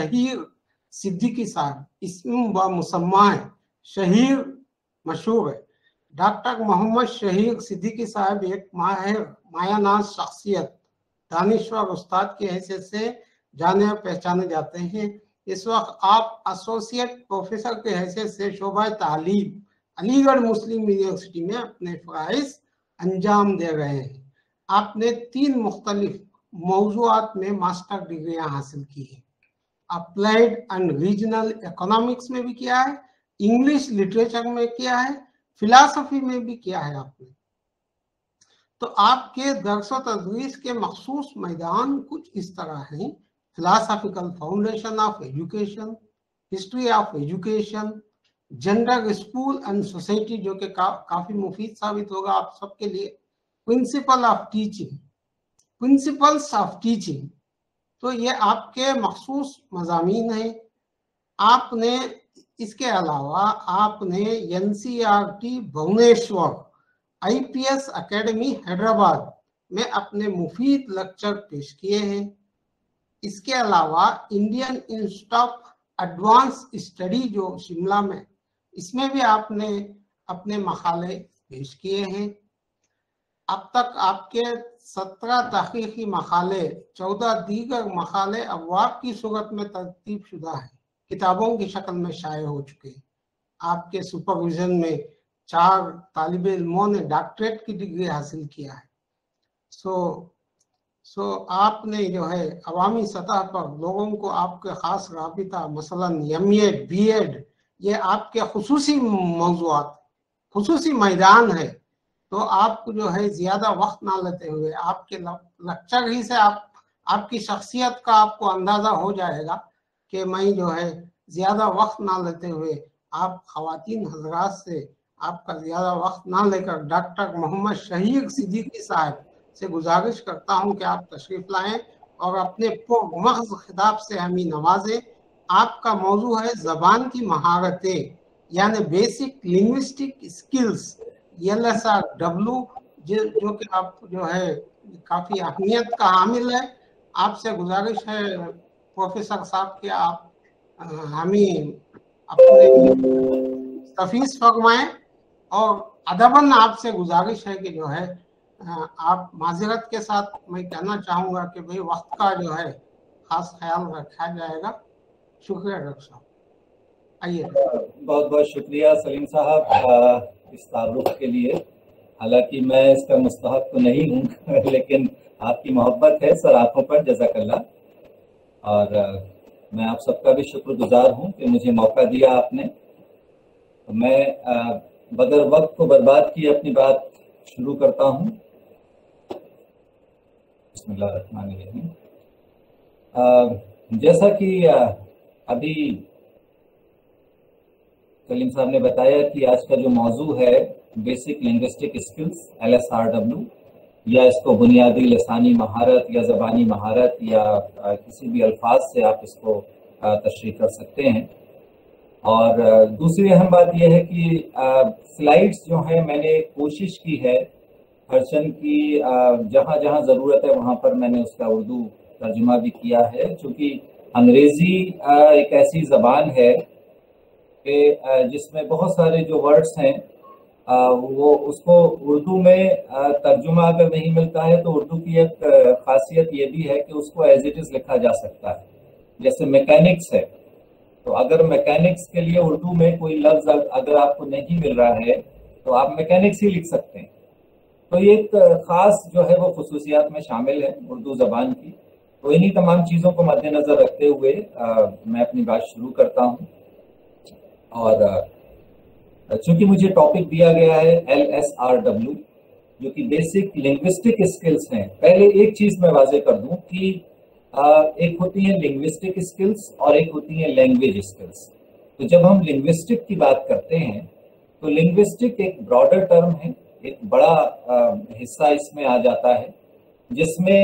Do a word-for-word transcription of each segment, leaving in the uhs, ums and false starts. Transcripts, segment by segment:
शाहीर सिद्दीकी साहब इसम व मुसम्मा शहीर मशहूर है। डॉक्टर मोहम्मद शाहीर सिद्दीकी साहब एक माहिर मायानाज शख्सियत दानिश्वर उस्ताद की हैसियत से जाने पहचाने जाते हैं। इस वक्त आप एसोसिएट प्रोफेसर की हैसियत से शोभा तालीम अलीगढ़ मुस्लिम यूनिवर्सिटी में अपने फ़राइज़ अंजाम दे रहे हैं। आपने तीन मुख्तलिफ मौजूआत में मास्टर डिग्रियाँ हासिल की है। अप्लाइड एंड रीजनल इकोनॉमिक्स में भी किया है, इंग्लिश लिटरेचर में किया है, फिलासफी में भी किया है आपने। तो आपके दर्स और तदरीस के मखसूस मैदान कुछ इस तरह हैं: philosophical foundation of education, history of education, gender school and society जो कि का, काफी मुफीद साबित होगा आप सबके लिए, principle of teaching, principles of teaching. तो ये आपके मखसूस मजामीन हैं। आपने इसके अलावा आपने N C R T Bhubaneswar, I P S academy Hyderabad में अपने मुफीद लेक्चर पेश किए हैं। इसके अलावा Indian Institute of advance study जो शिमला में, इसमें भी आपने अपने मकाले पेश किए हैं। अब तक आपके सत्रह तहकीकी मकाले, चौदह दीगर मकाले अवाब की सूरत में तरतीब शुदा है, किताबों की शक्ल में शाये हो चुके हैं। आपके सुपरविजन में चार तालिब इल्मों ने डॉक्टरेट की डिग्री हासिल किया है। सो सो आपने जो है अवामी सतह पर लोगों को आपके ख़ास राबिता मसलन एम ए, बी एड, ये आपके खुसूसी मौजूद खुसूसी मैदान है। तो आप जो है ज़्यादा वक्त ना लेते हुए आपके लेक्चर ही से आप आपकी शख्सियत का आपको अंदाज़ा हो जाएगा कि मैं जो है ज़्यादा वक्त ना लेते हुए आप ख़वातीन हज़रात से आपका ज़्यादा वक्त ना लेकर डॉक्टर मोहम्मद शाहीर सिद्दीकी साहब से गुजारिश करता हूं कि आप तशरीफ़ लाएं और अपने पुरमग़ज़ खिताब से हमें नवाजें। आपका मौजू है ज़बान की महारतें यानी basic linguistic skills, L S R W, जो जो कि आप जो है काफ़ी अहमियत का हामिल है। आपसे गुजारिश है प्रोफेसर साहब कि आप हमें अपने तफीज़ फरमाएँ और अदबन आपसे गुजारिश है कि जो है आप माज़रत के साथ मैं कहना चाहूँगा कि भाई वक्त का जो है ख़ास ख्याल रखा जाएगा। शुक्रिया डॉक्टर साहब। आइए, बहुत बहुत शुक्रिया सलीम साहब इस तारुफ के लिए। हालांकि मैं इसका मुस्तहक तो नहीं हूँ लेकिन आपकी मोहब्बत है सर आँखों पर, जज़ाकल्लाह। और मैं आप सबका भी शुक्रगुजार हूँ कि मुझे मौका दिया आपने। तो मैं बगैर वक्त को बर्बाद किए अपनी बात शुरू करता हूँ। बिस्मिल्लाह रहमान रहीम। जैसा कि अभी सलीम साहब ने बताया कि आज का जो मौजू है basic linguistic skills L S R W, या इसको बुनियादी लसानी महारत या ज़बानी महारत या किसी भी अल्फाज से आप इसको तशरीह कर सकते हैं। और दूसरी अहम बात यह है कि स्लाइड्स जो हैं मैंने कोशिश की है हरचंद की जहाँ जहाँ ज़रूरत है वहाँ पर मैंने उसका उर्दू तर्जुमा भी किया है, चूँकि अंग्रेज़ी एक ऐसी ज़बान है के जिसमें बहुत सारे जो वर्ड्स हैं वो उसको उर्दू में तर्जुमा अगर नहीं मिलता है तो उर्दू की एक खासियत ये भी है कि उसको एज इट इज़ लिखा जा सकता है। जैसे मैकेनिक्स है, तो अगर मैकेनिक्स के लिए उर्दू में कोई लफ्ज़ अगर आपको नहीं मिल रहा है तो आप मैकेनिक्स ही लिख सकते हैं। तो ये एक ख़ास जो है वो खसूसियात में शामिल है उर्दू ज़बान की। तो इन्हीं तमाम चीज़ों को मद्देनज़र रखते हुए आ, मैं अपनी बात शुरू करता हूँ। और चूंकि मुझे टॉपिक दिया गया है एल एस आर डब्ल्यू जो कि बेसिक लिंग्विस्टिक स्किल्स हैं, पहले एक चीज़ मैं वाजे कर दूं कि एक होती है लिंग्विस्टिक स्किल्स और एक होती है लैंग्वेज स्किल्स। तो जब हम लिंग्विस्टिक की बात करते हैं तो लिंग्विस्टिक एक ब्रॉडर टर्म है, एक बड़ा हिस्सा इसमें आ जाता है जिसमें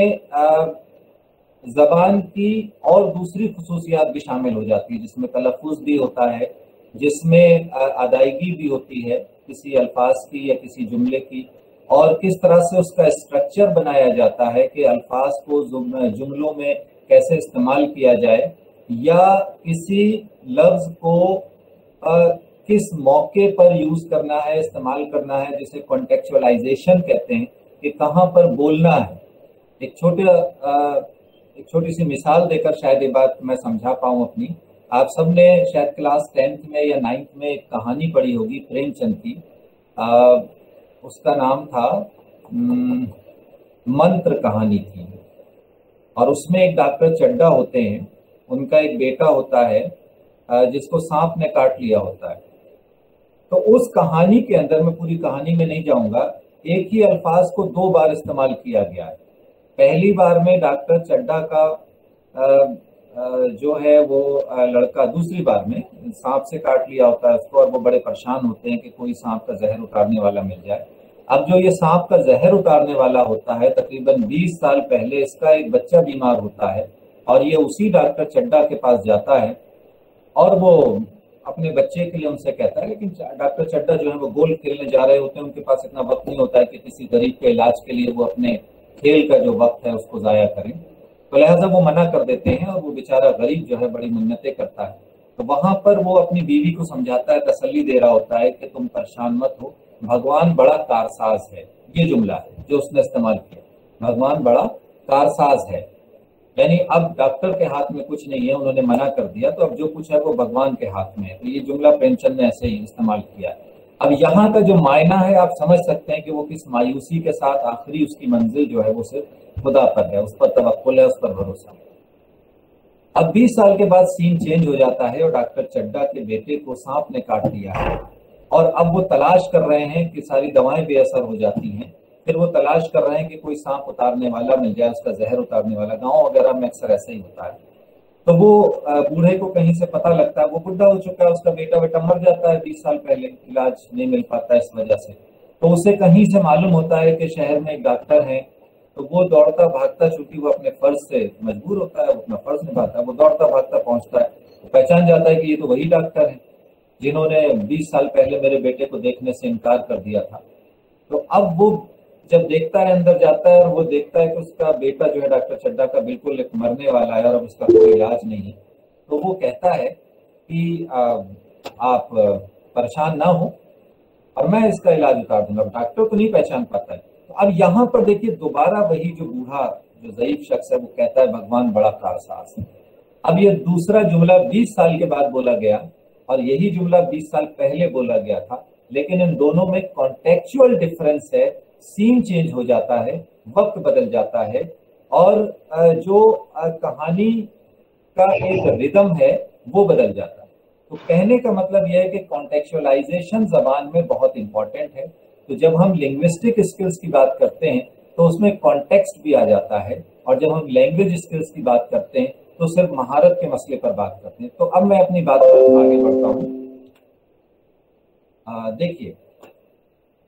ज़बान की और दूसरी खसूसियात भी शामिल हो जाती है, जिसमें तलफ़ुज़ भी होता है, जिसमें अदायगी भी होती है किसी अल्फाज की या किसी जुमले की, और किस तरह से उसका स्ट्रक्चर बनाया जाता है कि अल्फाज को जुमलों में कैसे इस्तेमाल किया जाए। या किसी लफ्ज को आ, किस मौके पर यूज करना है, इस्तेमाल करना है, जिसे कॉन्टेक्चुअलाइजेशन कहते हैं, कि कहाँ पर बोलना है। एक छोटे एक छोटी सी मिसाल देकर शायद ये बात मैं समझा पाऊँ अपनी। आप सबने शायद क्लास टेंथ में या नाइन्थ में एक कहानी पढ़ी होगी प्रेमचंद की, आ, उसका नाम था न, मंत्र कहानी थी। और उसमें एक डॉक्टर चड्ढा होते हैं, उनका एक बेटा होता है जिसको सांप ने काट लिया होता है। तो उस कहानी के अंदर, मैं पूरी कहानी में नहीं जाऊंगा, एक ही अल्फाज को दो बार इस्तेमाल किया गया है। पहली बार में डॉक्टर चड्ढा का आ, जो है वो लड़का दूसरी बार में सांप से काट लिया होता है उसको, और वो बड़े परेशान होते हैं कि कोई सांप का जहर उतारने वाला मिल जाए। अब जो ये सांप का जहर उतारने वाला होता है, तकरीबन बीस साल पहले इसका एक बच्चा बीमार होता है और ये उसी डॉक्टर चड्ढा के पास जाता है और वो अपने बच्चे के लिए उनसे कहता है, लेकिन डॉक्टर चड्ढा जो है वो गोल खेलने जा रहे होते हैं, उनके पास इतना वक्त नहीं होता है कि किसी गरीब के इलाज के लिए वो अपने खेल का जो वक्त है उसको ज़ाया करें। तो लिहाजा वो मना कर देते हैं और वो बेचारा गरीब जो है बड़ी मन्नतें करता है। तो वहाँ पर वो अपनी बीवी को समझाता है, तसल्ली दे रहा होता है कि तुम परेशान मत हो, भगवान बड़ा कारसाज है। ये जुमला है जो उसने इस्तेमाल किया, भगवान बड़ा कारसाज है। यानी अब डॉक्टर के हाथ में कुछ नहीं है, उन्होंने मना कर दिया, तो अब जो कुछ है वो भगवान के हाथ में है। तो ये जुमला प्रेमचंद ने ऐसे ही इस्तेमाल किया। अब यहाँ का जो मायना है आप समझ सकते हैं कि वो किस मायूसी के साथ आखिरी उसकी मंजिल जो है वो सिर्फ खुदा पर है, उस पर तवक्कुल है, उस पर भरोसा है। अब बीस साल के बाद सीन चेंज हो जाता है और डॉक्टर चड्ढा के बेटे को सांप ने काट दिया है और अब वो तलाश कर रहे हैं कि सारी दवाएं बेअसर हो जाती हैं। फिर वो तलाश कर रहे हैं कि कोई सांप उतारने वाला मिल जाए, उसका जहर उतारने वाला। गांव वगैरह में अक्सर ऐसा ही होता है। तो वो बूढ़े को कहीं से पता लगता है, वो बुढ़ा हो चुका है, उसका बेटा बेटा मर जाता है बीस साल पहले, इलाज नहीं मिल पाता इस वजह से। तो उसे कहीं से मालूम होता है कि शहर में एक डॉक्टर है, तो वो दौड़ता भागता, चूंकि वो अपने फर्ज से मजबूर होता है, वो अपना फर्ज निभाता है, वो दौड़ता भागता पहुंचता है, पहचान जाता है कि ये तो वही डॉक्टर है जिन्होंने बीस साल पहले मेरे बेटे को देखने से इनकार कर दिया था। तो अब वो जब देखता है, अंदर जाता है और वो देखता है कि उसका बेटा जो है डॉक्टर चड्ढा का बिल्कुल एक मरने वाला है और अब इसका कोई इलाज नहीं है। तो वो कहता है कि आ, आप परेशान ना हो और मैं इसका इलाज उतार दूंगा। डॉक्टर को नहीं पहचान पाता है। तो अब यहाँ पर देखिए दोबारा वही जो बूढ़ा जो ज़ईफ शख्स है वो कहता है भगवान बड़ा कारसाज है। अब ये दूसरा जुमला बीस साल के बाद बोला गया और यही जुमला बीस साल पहले बोला गया था, लेकिन इन दोनों में कॉन्टेक्चुअल डिफरेंस है। सीन चेंज हो जाता है, वक्त बदल जाता है और जो कहानी का एक रिदम है वो बदल जाता है। तो कहने का मतलब यह है कि कॉन्टेक्चुअलाइजेशन जबान में बहुत इंपॉर्टेंट है। तो जब हम लिंग्विस्टिक स्किल्स की बात करते हैं तो उसमें कॉन्टेक्स्ट भी आ जाता है, और जब हम लैंग्वेज स्किल्स की बात करते हैं तो सिर्फ महारत के मसले पर बात करते हैं। तो अब मैं अपनी बात पर आगे बढ़ता हूँ। देखिए,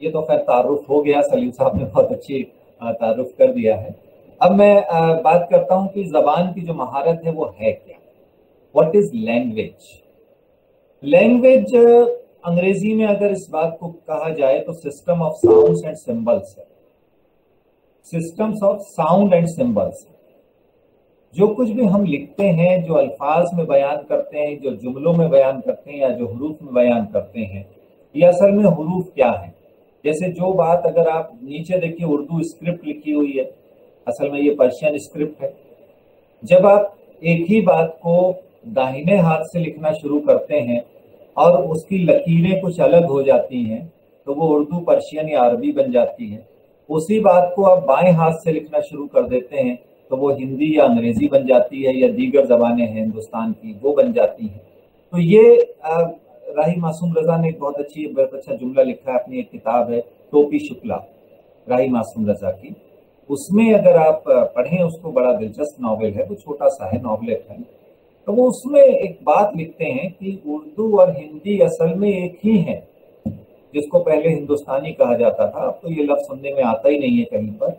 ये तो खैर तारुफ हो गया, सलीम साहब ने बहुत अच्छी तारुफ कर दिया है। अब मैं आ, बात करता हूँ कि जबान की जो महारत है वो है क्या। What is language. लैंग्वेज अंग्रेजी में अगर इस बात को कहा जाए तो system of sounds and symbols है। Systems of sound and symbols, जो कुछ भी हम लिखते हैं, जो अल्फाज में बयान करते हैं, जो जुमलों में बयान करते हैं या जो हरूफ में बयान करते हैं, ये असल में हरूफ क्या है। जैसे जो बात, अगर आप नीचे देखिए उर्दू स्क्रिप्ट लिखी हुई है, असल में ये पर्शियन स्क्रिप्ट है। जब आप एक ही बात को दाहिने हाथ से लिखना शुरू करते हैं और उसकी लकीरें कुछ अलग हो जाती हैं तो वो उर्दू, पर्शियन या अरबी बन जाती है। उसी बात को आप बाएं हाथ से लिखना शुरू कर देते हैं तो वो हिंदी या अंग्रेजी बन जाती है या दीगर जबानें हैं हिंदुस्तान की, वो बन जाती हैं। तो ये राही मासूम रजा ने एक बहुत अच्छी बहुत अच्छा जुमला लिखा है, अपनी एक किताब है टोपी शुक्ला, राही मासूम रजा की। उसमें अगर आप पढ़ें उसको, बड़ा दिलचस्प नावल है, वो छोटा सा है, नावलेट है। तो वो उसमें एक बात लिखते हैं कि उर्दू और हिंदी असल में एक ही है, जिसको पहले हिंदुस्तानी कहा जाता था, अब तो ये लफ्ज़ सुनने में आता ही नहीं है कहीं पर।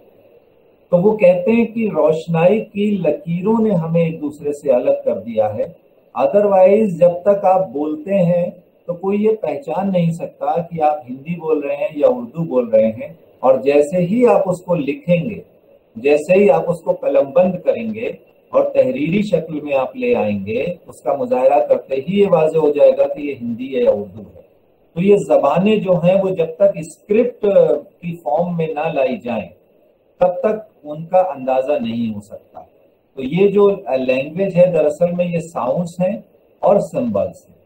तो वो कहते हैं कि रोशनाई की लकीरों ने हमें एक दूसरे से अलग कर दिया है। अदरवाइज जब तक आप बोलते हैं तो कोई ये पहचान नहीं सकता कि आप हिंदी बोल रहे हैं या उर्दू बोल रहे हैं। और जैसे ही आप उसको लिखेंगे, जैसे ही आप उसको कलमबंद करेंगे, और तहरीरी शक्ल में आप ले आएंगे, उसका मुजाहरा करते ही ये वाज़े हो जाएगा कि ये हिंदी है या उर्दू है। तो ये जबाने जो हैं वो जब तक स्क्रिप्ट की फॉर्म में ना लाई जाए तब तक उनका अंदाजा नहीं हो सकता। तो ये जो लैंग्वेज है दरअसल में ये साउंड्स हैं और सिंबल्स हैं।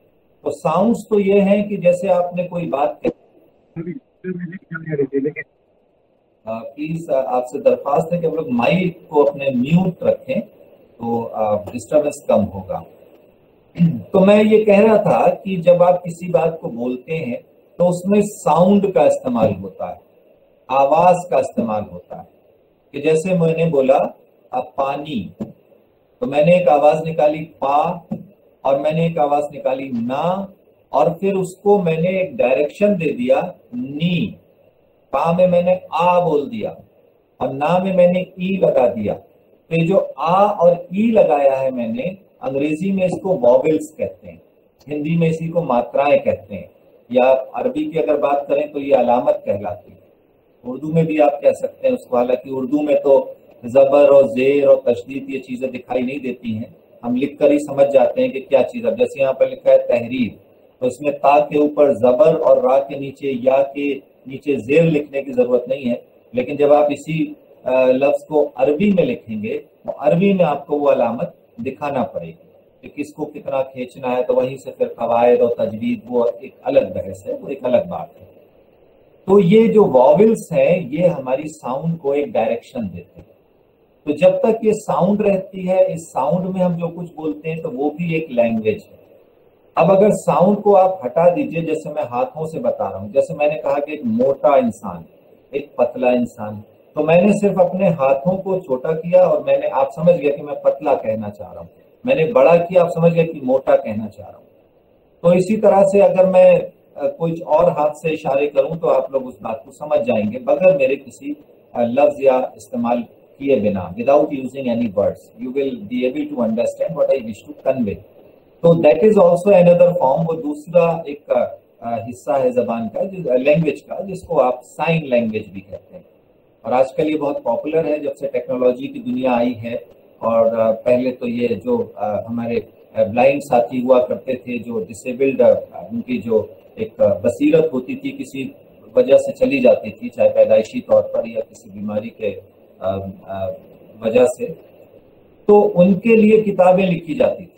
तो साउंड्स तो ये हैं कि जैसे आपने कोई बात कही, प्लीज आपसे दरख्वास्त है कि हम लोग माइक को अपने म्यूट रखें तो डिस्टर्बेंस कम होगा। तो मैं ये कह रहा था कि जब आप किसी बात को बोलते हैं तो उसमें साउंड का इस्तेमाल होता है, आवाज का इस्तेमाल होता है। कि जैसे मैंने बोला पानी, तो मैंने एक आवाज निकाली पा और मैंने एक आवाज निकाली ना, और फिर उसको मैंने एक डायरेक्शन दे दिया नी। पा में मैंने आ बोल दिया और ना में मैंने ई लगा दिया। तो ये जो आ और ई लगाया है मैंने, अंग्रेजी में इसको वॉवेल्स कहते हैं, हिंदी में इसी को मात्राएं कहते हैं, या अरबी की अगर बात करें तो ये अलामत कहलाती है। उर्दू में भी आप कह सकते हैं उसको, हालांकि उर्दू में तो जबर और जेर और तशदीद ये चीजें दिखाई नहीं देती हैं, हम लिख कर ही समझ जाते हैं कि क्या चीज। अब जैसे यहाँ पर लिखा है तहरीर, तो इसमें ता के ऊपर जबर और रा के नीचे या के नीचे जेर लिखने की जरूरत नहीं है। लेकिन जब आप इसी लफ्ज को अरबी में लिखेंगे तो अरबी में आपको वो अलामत दिखाना पड़ेगी कि किसको कितना खींचना है। तो वहीं से फिर कवायद और तजवीद वो एक अलग बहस है, वो एक अलग बात है। तो ये जो वॉवेल्स हैं ये हमारी साउंड को एक डायरेक्शन देते हैं। तो जब तक ये साउंड रहती है, इस साउंड में हम जो कुछ बोलते हैं तो वो भी एक लैंग्वेज है। अब अगर साउंड को आप हटा दीजिए, जैसे मैं हाथों से बता रहा हूँ, जैसे मैंने कहा कि एक मोटा इंसान, एक पतला इंसान, तो मैंने सिर्फ अपने हाथों को छोटा किया और मैंने, आप समझ गया कि मैं पतला कहना चाह रहा हूँ, मैंने बड़ा किया, आप समझ गया कि मोटा कहना चाह रहा हूँ। तो इसी तरह से अगर मैं कुछ और हाथ से इशारे करूँ तो आप लोग उस बात को समझ जाएंगे बगैर मेरे किसी लफ्ज या इस्तेमाल किए बिना, without using any words, you will be able to understand what I wish to convey. तो that is also another form, वो दूसरा एक हिस्सा है जबान का, लैंग्वेज का, जिसको आप साइन लैंग्वेज भी कहते हैं। और आजकल ये बहुत पॉपुलर है, जब से टेक्नोलॉजी की दुनिया आई है। और पहले तो ये जो हमारे ब्लाइंड साथी हुआ करते थे, जो डिसेबल्ड, उनकी जो एक बसीरत होती थी किसी वजह से चली जाती थी, चाहे पैदाइशी तौर पर या किसी बीमारी के वजह से, तो उनके लिए किताबें लिखी जाती थी।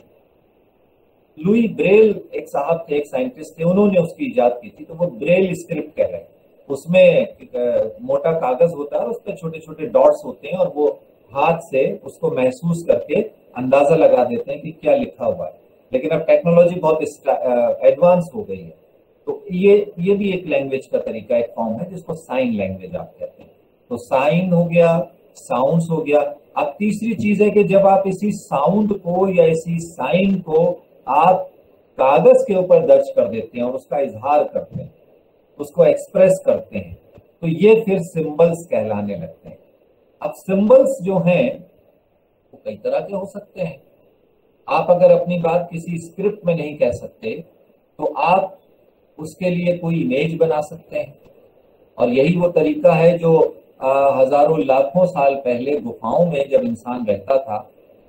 लुई ब्रेल एक साहब थे, एक साइंटिस्ट थे, उन्होंने उसकी इजाद की थी। तो वो ब्रेल स्क्रिप्ट कह रहे हैं, उसमें एक मोटा कागज होता है, उस पर छोटे छोटे डॉट्स होते हैं और वो हाथ से उसको महसूस करके अंदाजा लगा देते हैं कि क्या लिखा हुआ है। लेकिन अब टेक्नोलॉजी बहुत एडवांस हो गई है, तो ये ये भी एक लैंग्वेज का तरीका, एक फॉर्म है जिसको साइन लैंग्वेज आप कहते हैं। तो साइन हो गया, साउंड्स हो गया। अब तीसरी चीज है कि जब आप इसी साउंड को या इसी साइन को आप कागज के ऊपर दर्ज कर देते हैं और उसका इजहार करते हैं, उसको एक्सप्रेस करते हैं, तो ये फिर सिंबल्स कहलाने लगते हैं। अब सिंबल्स जो हैं वो कई तरह के हो सकते हैं। आप अगर अपनी बात किसी स्क्रिप्ट में नहीं कह सकते तो आप उसके लिए कोई इमेज बना सकते हैं, और यही वो तरीका है जो आ, हजारों लाखों साल पहले गुफाओं में जब इंसान रहता था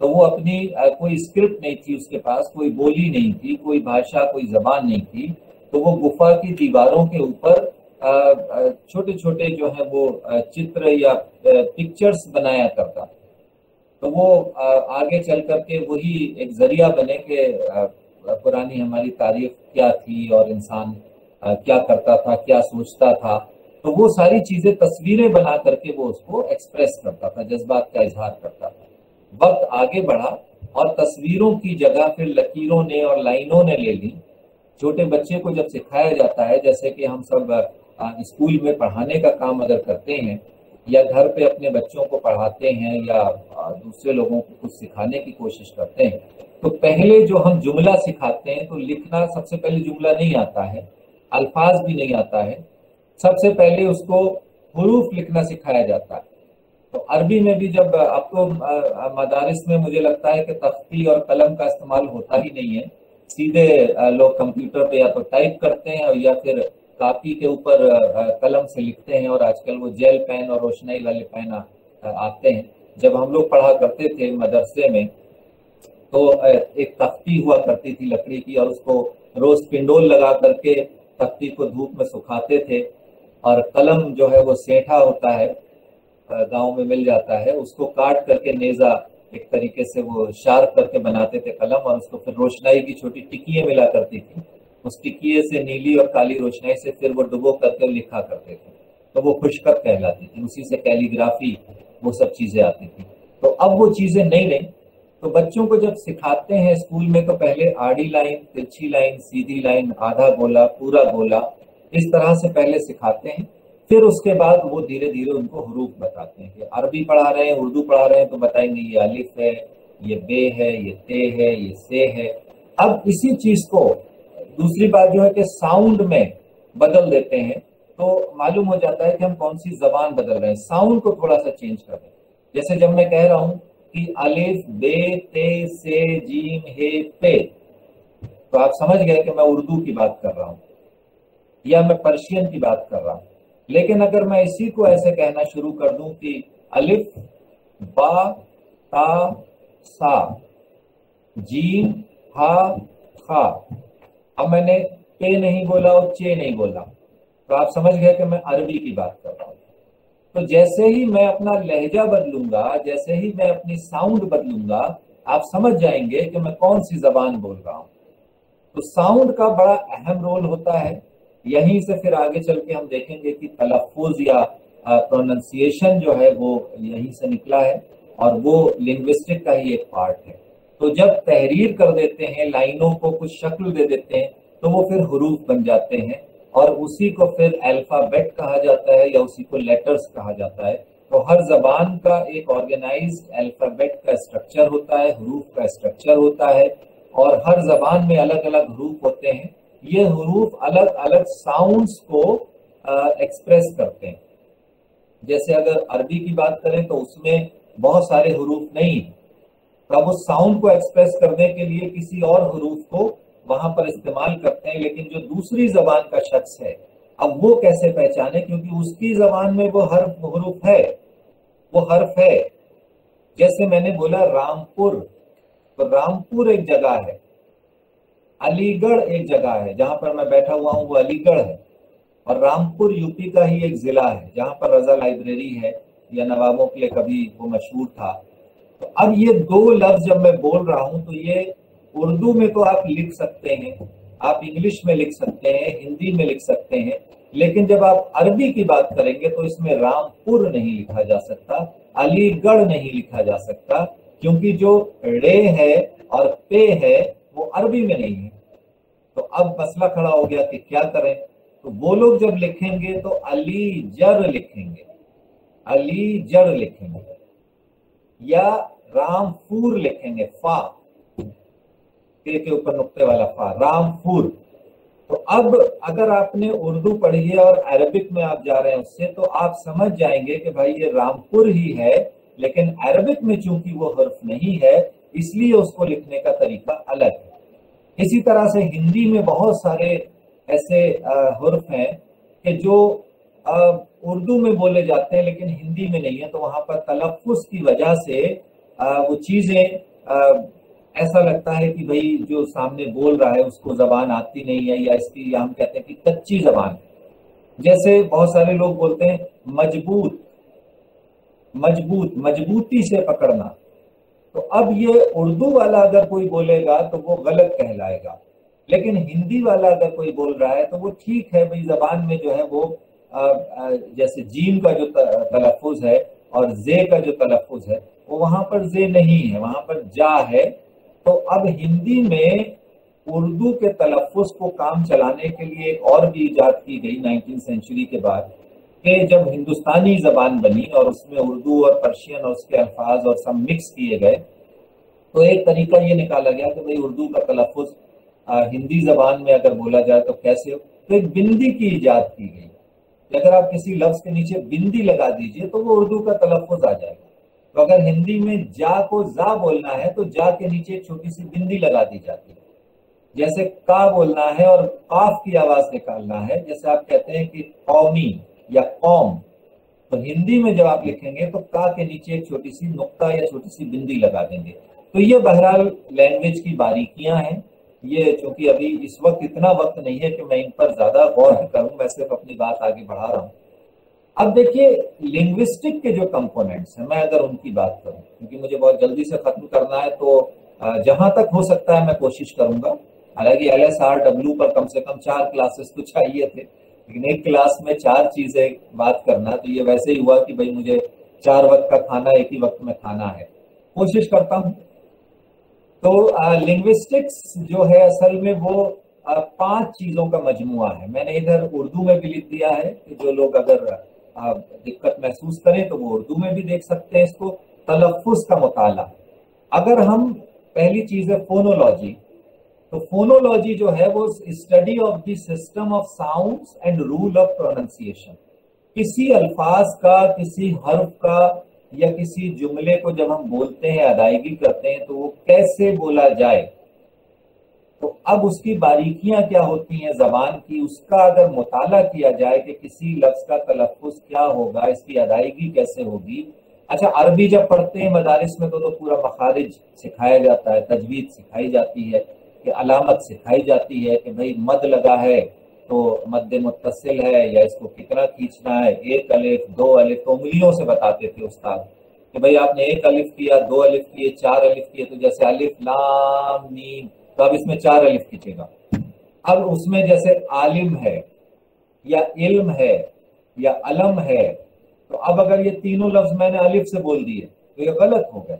तो वो अपनी आ, कोई स्क्रिप्ट नहीं थी उसके पास, कोई बोली नहीं थी, कोई भाषा, कोई जबान नहीं थी। तो वो गुफा की दीवारों के ऊपर छोटे छोटे जो है वो चित्र या पिक्चर्स बनाया करता। तो वो आगे चल करके वही एक जरिया बने के पुरानी हमारी तारीफ क्या थी और इंसान क्या करता था, क्या सोचता था। तो वो सारी चीजें तस्वीरें बना करके वो उसको एक्सप्रेस करता था, जज्बात का इजहार करता था। वक्त आगे बढ़ा और तस्वीरों की जगह फिर लकीरों ने और लाइनों ने ले ली। छोटे बच्चे को जब सिखाया जाता है, जैसे कि हम सब स्कूल में पढ़ाने का काम अगर करते हैं या घर पे अपने बच्चों को पढ़ाते हैं या दूसरे लोगों को कुछ सिखाने की कोशिश करते हैं, तो पहले जो हम जुमला सिखाते हैं, तो लिखना सबसे पहले जुमला नहीं आता है, अल्फाज भी नहीं आता है, सबसे पहले उसको हुरूफ लिखना सिखाया जाता है। तो अरबी में भी जब आपको मदारिस में, मुझे लगता है कि तख्ती और कलम का इस्तेमाल होता ही नहीं है, सीधे लोग कंप्यूटर पे या तो टाइप करते हैं या फिर कॉपी के ऊपर कलम से लिखते हैं। और आजकल वो जेल पेन और रोशनाई वाले पेन आते हैं, जब हम लोग पढ़ा करते थे मदरसे में तो एक तख्ती हुआ करती थी लकड़ी की, और उसको रोज पिंडोल लगा करके तख्ती को धूप में सुखाते थे, और कलम जो है वो सेंठा होता है, गांव में मिल जाता है, उसको काट करके नेजा एक तरीके से वो शार्प करके बनाते थे कलम, और उसको फिर रोशनाई की छोटी टिकिये मिला करती थी, उस टिकिये से नीली और काली रोशनाई से फिर वो डुबो करके लिखा करते थे, तो वो खुशखत कहलाती थी, उसी से कैलीग्राफी वो सब चीजें आती थी। तो अब वो चीजें नहीं रही, तो बच्चों को जब सिखाते हैं स्कूल में तो पहले आड़ी लाइन, तिरछी लाइन, सीधी लाइन, आधा गोला, पूरा गोला, इस तरह से पहले सिखाते हैं, फिर उसके बाद वो धीरे धीरे उनको हुरूफ बताते हैं कि अरबी पढ़ा रहे हैं, उर्दू पढ़ा रहे हैं तो बताएंगे ये अलिफ है, ये बे है, ये ते है, ये से है। अब इसी चीज को दूसरी बात जो है कि साउंड में बदल देते हैं, तो मालूम हो जाता है कि हम कौन सी जबान बदल रहे हैं, साउंड को थोड़ा सा चेंज कर दें। जैसे जब मैं कह रहा हूँ कि अलिफ बे ते से जीम हे पे, तो आप समझ गए कि मैं उर्दू की बात कर रहा हूँ या मैं पर्शियन की बात कर रहा हूँ। लेकिन अगर मैं इसी को ऐसे कहना शुरू कर दूं कि अलिफ बा ता सा जीम हा खा, अब मैंने पे नहीं बोला और चे नहीं बोला, तो आप समझ गए कि मैं अरबी की बात कर रहा हूँ। तो जैसे ही मैं अपना लहजा बदलूंगा, जैसे ही मैं अपनी साउंड बदलूंगा, आप समझ जाएंगे कि मैं कौन सी जबान बोल रहा हूँ। तो साउंड का बड़ा अहम रोल होता है। यहीं से फिर आगे चल के हम देखेंगे कि तलफ़ुज़ या प्रोनंसिएशन जो है वो यहीं से निकला है, और वो लिंग्विस्टिक का ही एक पार्ट है। तो जब तहरीर कर देते हैं, लाइनों को कुछ शक्ल दे देते हैं, तो वो फिर हुरूफ बन जाते हैं, और उसी को फिर अल्फ़ाबेट कहा जाता है या उसी को लेटर्स कहा जाता है। तो हर जबान का एक ऑर्गेनाइज्ड अल्फ़ाबेट का स्ट्रक्चर होता है, हुरूफ का स्ट्रक्चर होता है, और हर जबान में अलग अलग हुरूफ होते हैं। ये हुरूफ अलग अलग साउंड्स को एक्सप्रेस करते हैं। जैसे अगर अरबी की बात करें तो उसमें बहुत सारे हुरूफ नहीं, तो अब उस साउंड को एक्सप्रेस करने के लिए किसी और हुरूफ को वहां पर इस्तेमाल करते हैं। लेकिन जो दूसरी जबान का शख्स है, अब वो कैसे पहचाने, क्योंकि उसकी जबान में वो हर्फ हुरूफ है, वो हर्फ है। जैसे मैंने बोला रामपुर, तो रामपुर एक जगह है, अलीगढ़ एक जगह है, जहां पर मैं बैठा हुआ हूँ वो अलीगढ़ है, और रामपुर यूपी का ही एक जिला है, जहां पर रजा लाइब्रेरी है या नवाबों के लिए कभी वो मशहूर था। तो अब ये दो लफ्ज जब मैं बोल रहा हूँ, तो ये उर्दू में तो आप लिख सकते हैं, आप इंग्लिश में लिख सकते हैं, हिंदी में लिख सकते हैं, लेकिन जब आप अरबी की बात करेंगे तो इसमें रामपुर नहीं लिखा जा सकता, अलीगढ़ नहीं लिखा जा सकता, क्योंकि जो रे है और पे है वो अरबी में नहीं है। तो अब मसला खड़ा हो गया कि क्या करें। तो वो लोग जब लिखेंगे तो अली जर लिखेंगे, अली जर लिखेंगे, या रामपुर लिखेंगे, फा के ऊपर नुक्ते वाला फा, रामपुर। तो अब अगर आपने उर्दू पढ़ी है और अरबिक में आप जा रहे हैं उससे, तो आप समझ जाएंगे कि भाई ये रामपुर ही है, लेकिन अरबिक में चूंकि वो हर्फ नहीं है, इसलिए उसको लिखने का तरीका अलग है। इसी तरह से हिंदी में बहुत सारे ऐसे हुर्फ हैं कि जो उर्दू में बोले जाते हैं लेकिन हिंदी में नहीं है, तो वहाँ पर तलफ़ुज़ की वजह से वो चीज़ें ऐसा लगता है कि भाई जो सामने बोल रहा है उसको ज़बान आती नहीं है, या इसकी या हम कहते हैं कि कच्ची ज़बान है। जैसे बहुत सारे लोग बोलते हैं मजबूत, मजबूत, मजबूती से पकड़ना, तो अब ये उर्दू वाला अगर कोई बोलेगा तो वो गलत कहलाएगा, लेकिन हिंदी वाला अगर कोई बोल रहा है तो वो ठीक है भाई, जबान में जो है वो आ, आ, जैसे जीम का जो तलफ़ुज़ है और जे का जो तलफ़ुज़ है वो वहाँ पर जे नहीं है, वहाँ पर जा है। तो अब हिंदी में उर्दू के तलफ़ुज़ को काम चलाने के लिए एक और भी ईजाद की गई नाइनटीन सेंचुरी के बाद, कि जब हिंदुस्तानी जबान बनी और उसमें उर्दू और पर्शियन और उसके अल्फाज और सब मिक्स किए गए, तो एक तरीका ये निकाला गया कि भाई उर्दू का तलफ़ुज़ हिंदी जबान में अगर बोला जाए तो कैसे हो, तो एक बिंदी की ईजाद की गई। अगर आप किसी लफ्ज़ के नीचे बिंदी लगा दीजिए तो वो उर्दू का तलफ़ुज़ आ जाएगा। तो अगर हिंदी में जा को जा बोलना है तो जा के नीचे एक छोटी सी बिंदी लगा दी जाती है। जैसे का बोलना है और काफ की आवाज़ निकालना है, जैसे आप कहते हैं कि कौमी या कौम, तो हिंदी में जब आप लिखेंगे तो का के नीचे एक छोटी सी नुक्ता या छोटी सी बिंदी लगा देंगे। तो ये बहरहाल लैंग्वेज की बारीकियां हैं। ये चूंकि अभी इस वक्त इतना वक्त नहीं है कि मैं इन पर ज्यादा गौर करूं, मैं सिर्फ अपनी बात आगे बढ़ा रहा हूँ। अब देखिए लिंग्विस्टिक के जो कंपोनेंट्स हैं, मैं अगर उनकी बात करूं क्योंकि मुझे बहुत जल्दी से खत्म करना है, तो जहां तक हो सकता है मैं कोशिश करूंगा। हालांकि एल एस आर डब्ल्यू पर कम से कम चार क्लासेस तो चाहिए थे, लेकिन एक क्लास में चार चीजें बात करना तो ये वैसे ही हुआ कि भाई मुझे चार वक्त का खाना एक ही वक्त में खाना है, कोशिश करता हूँ। तो लिंग्विस्टिक्स जो है असल में वो आ, पांच चीजों का मजमुआ है। मैंने इधर उर्दू में भी लिख दिया है कि जो लोग अगर आ, दिक्कत महसूस करें तो वो उर्दू में भी देख सकते हैं इसको। तलफ्फुज़ का मुताला, अगर हम पहली चीज है फोनोलॉजी, तो फोनोलॉजी जो है वो study of the system of sounds and rule of pronunciation. किसी अल्फाज का, किसी हर्फ का या किसी जुमले को जब हम बोलते हैं, अदायगी करते हैं, तो वो कैसे बोला जाए। तो अब उसकी बारीकियां क्या होती हैं जबान की, उसका अगर मुताला किया जाए कि किसी लफ्ज का तलफ्फुज़ क्या होगा, इसकी अदायगी कैसे होगी। अच्छा, अरबी जब पढ़ते हैं मदारिस में तो, तो पूरा मखारिज सिखाया जाता है, तजवीद सिखाई जाती है, कि अलामत सिखाई जाती है कि भाई मद लगा है तो मद मुत्तसिल है या इसको कितना खींचना है, एक अलिफ दो अलिफ। तो उंगलियों से बताते थे उस्ताद कि भाई आपने एक अलिफ किया, दो अलिफ किए, चार अलिफ किए, तो जैसे अलिफ लाम मीम, तो अब इसमें चार अलिफ खींचेगा। अब उसमें जैसे आलिम है या इल्म है या अलम है, तो अब अगर ये तीनों लफ्ज मैंने अलिफ से बोल दिए तो ये गलत हो गया।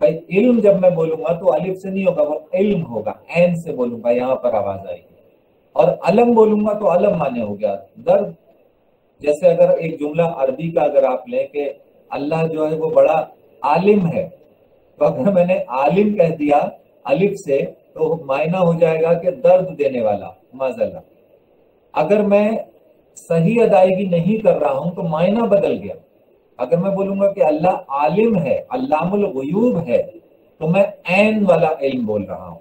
भाई इल्म जब मैं बोलूंगा तो अलिफ से नहीं होगा, वो इल्म होगा, एन से बोलूंगा, यहाँ पर आवाज आएगी। और अलम बोलूंगा तो अलम माने हो गया दर्द। जैसे अगर एक जुमला अरबी का अगर आप लें कि अल्लाह जो है वो बड़ा आलिम है, तो अगर मैंने आलिम कह दिया अलिफ से तो मायना हो जाएगा कि दर्द देने वाला, माजल्ला। अगर मैं सही अदायगी नहीं कर रहा हूं तो मायना बदल गया। अगर मैं बोलूंगा कि अल्लाह आलिम है, अल्लामुल गुयूब है, तो मैं ऐन वाला इल्म बोल रहा हूँ।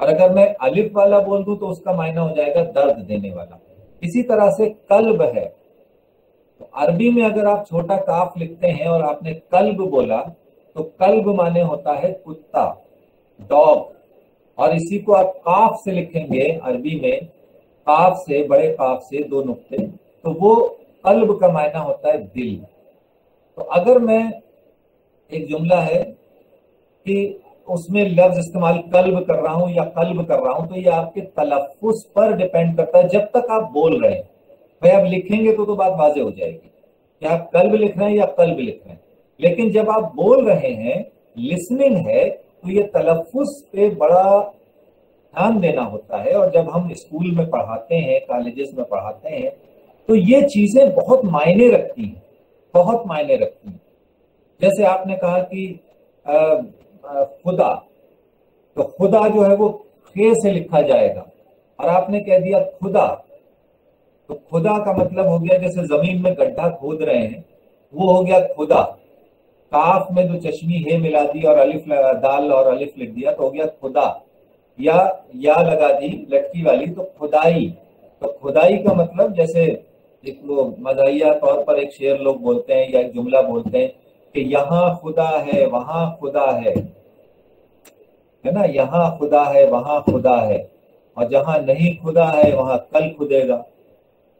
और अगर मैं अलिफ वाला बोल दूं तो उसका मायना हो जाएगा दर्द देने वाला। इसी तरह से कल्ब है, तो अरबी में अगर आप छोटा काफ लिखते हैं और आपने कल्ब बोला तो कल्ब माने होता है कुत्ता, डॉग। और इसी को आप काफ से लिखेंगे अरबी में, काफ से, बड़े काफ से दो नुक्ते, तो वो कल्ब का मायना होता है दिल। तो अगर मैं एक जुमला है कि उसमें लफ्ज इस्तेमाल कल्ब कर रहा हूं या कल्ब कर रहा हूं, तो ये आपके तलफ्फुज पर डिपेंड करता है जब तक आप बोल रहे हैं। भाई आप लिखेंगे तो तो बात वाजे हो जाएगी कि आप कल्ब लिख रहे हैं या कल्ब लिख रहे हैं, लेकिन जब आप बोल रहे हैं, लिसनिंग है, तो ये तलफ्फुज पे बड़ा ध्यान देना होता है। और जब हम स्कूल में पढ़ाते हैं, कॉलेजेस में पढ़ाते हैं, तो ये चीजें बहुत मायने रखती हैं, बहुत मायने रखती हैं। जैसे आपने कहा कि आ, आ, खुदा, तो खुदा जो है वो खे से लिखा जाएगा, और आपने कह दिया खुदा, तो खुदा का मतलब हो गया जैसे जमीन में गड्ढा खोद रहे हैं, वो हो गया खुदा। काफ में जो चश्मी है मिला दी और अलिफ दाल और अलिफ लिख दिया तो हो गया खुदा, या या लगा दी लटकी वाली तो खुदाई। तो खुदाई का मतलब जैसे एक वो मज़ाहिया तौर पर एक शेर लोग बोलते हैं या एक जुमला बोलते हैं कि यहाँ खुदा है वहां खुदा है, है ना, यहाँ खुदा है वहां खुदा है, और जहाँ नहीं खुदा है वहां कल खुदेगा।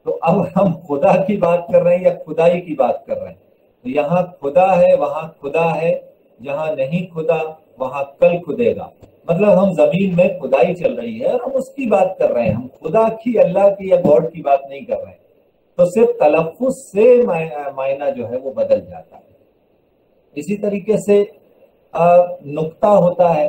तो अब हम खुदा की बात कर रहे हैं या खुदाई की बात कर रहे हैं, तो यहाँ खुदा है वहां खुदा है, जहाँ नहीं खुदा वहां कल खुदेगा। मतलब हम जमीन में खुदाई चल रही है और हम उसकी बात कर रहे हैं, हम खुदा की, अल्लाह की या गॉड की बात नहीं कर रहे हैं। तो सिर्फ तलफ्फुज से मायना जो है वो बदल जाता है। इसी तरीके से आ, नुक्ता होता है।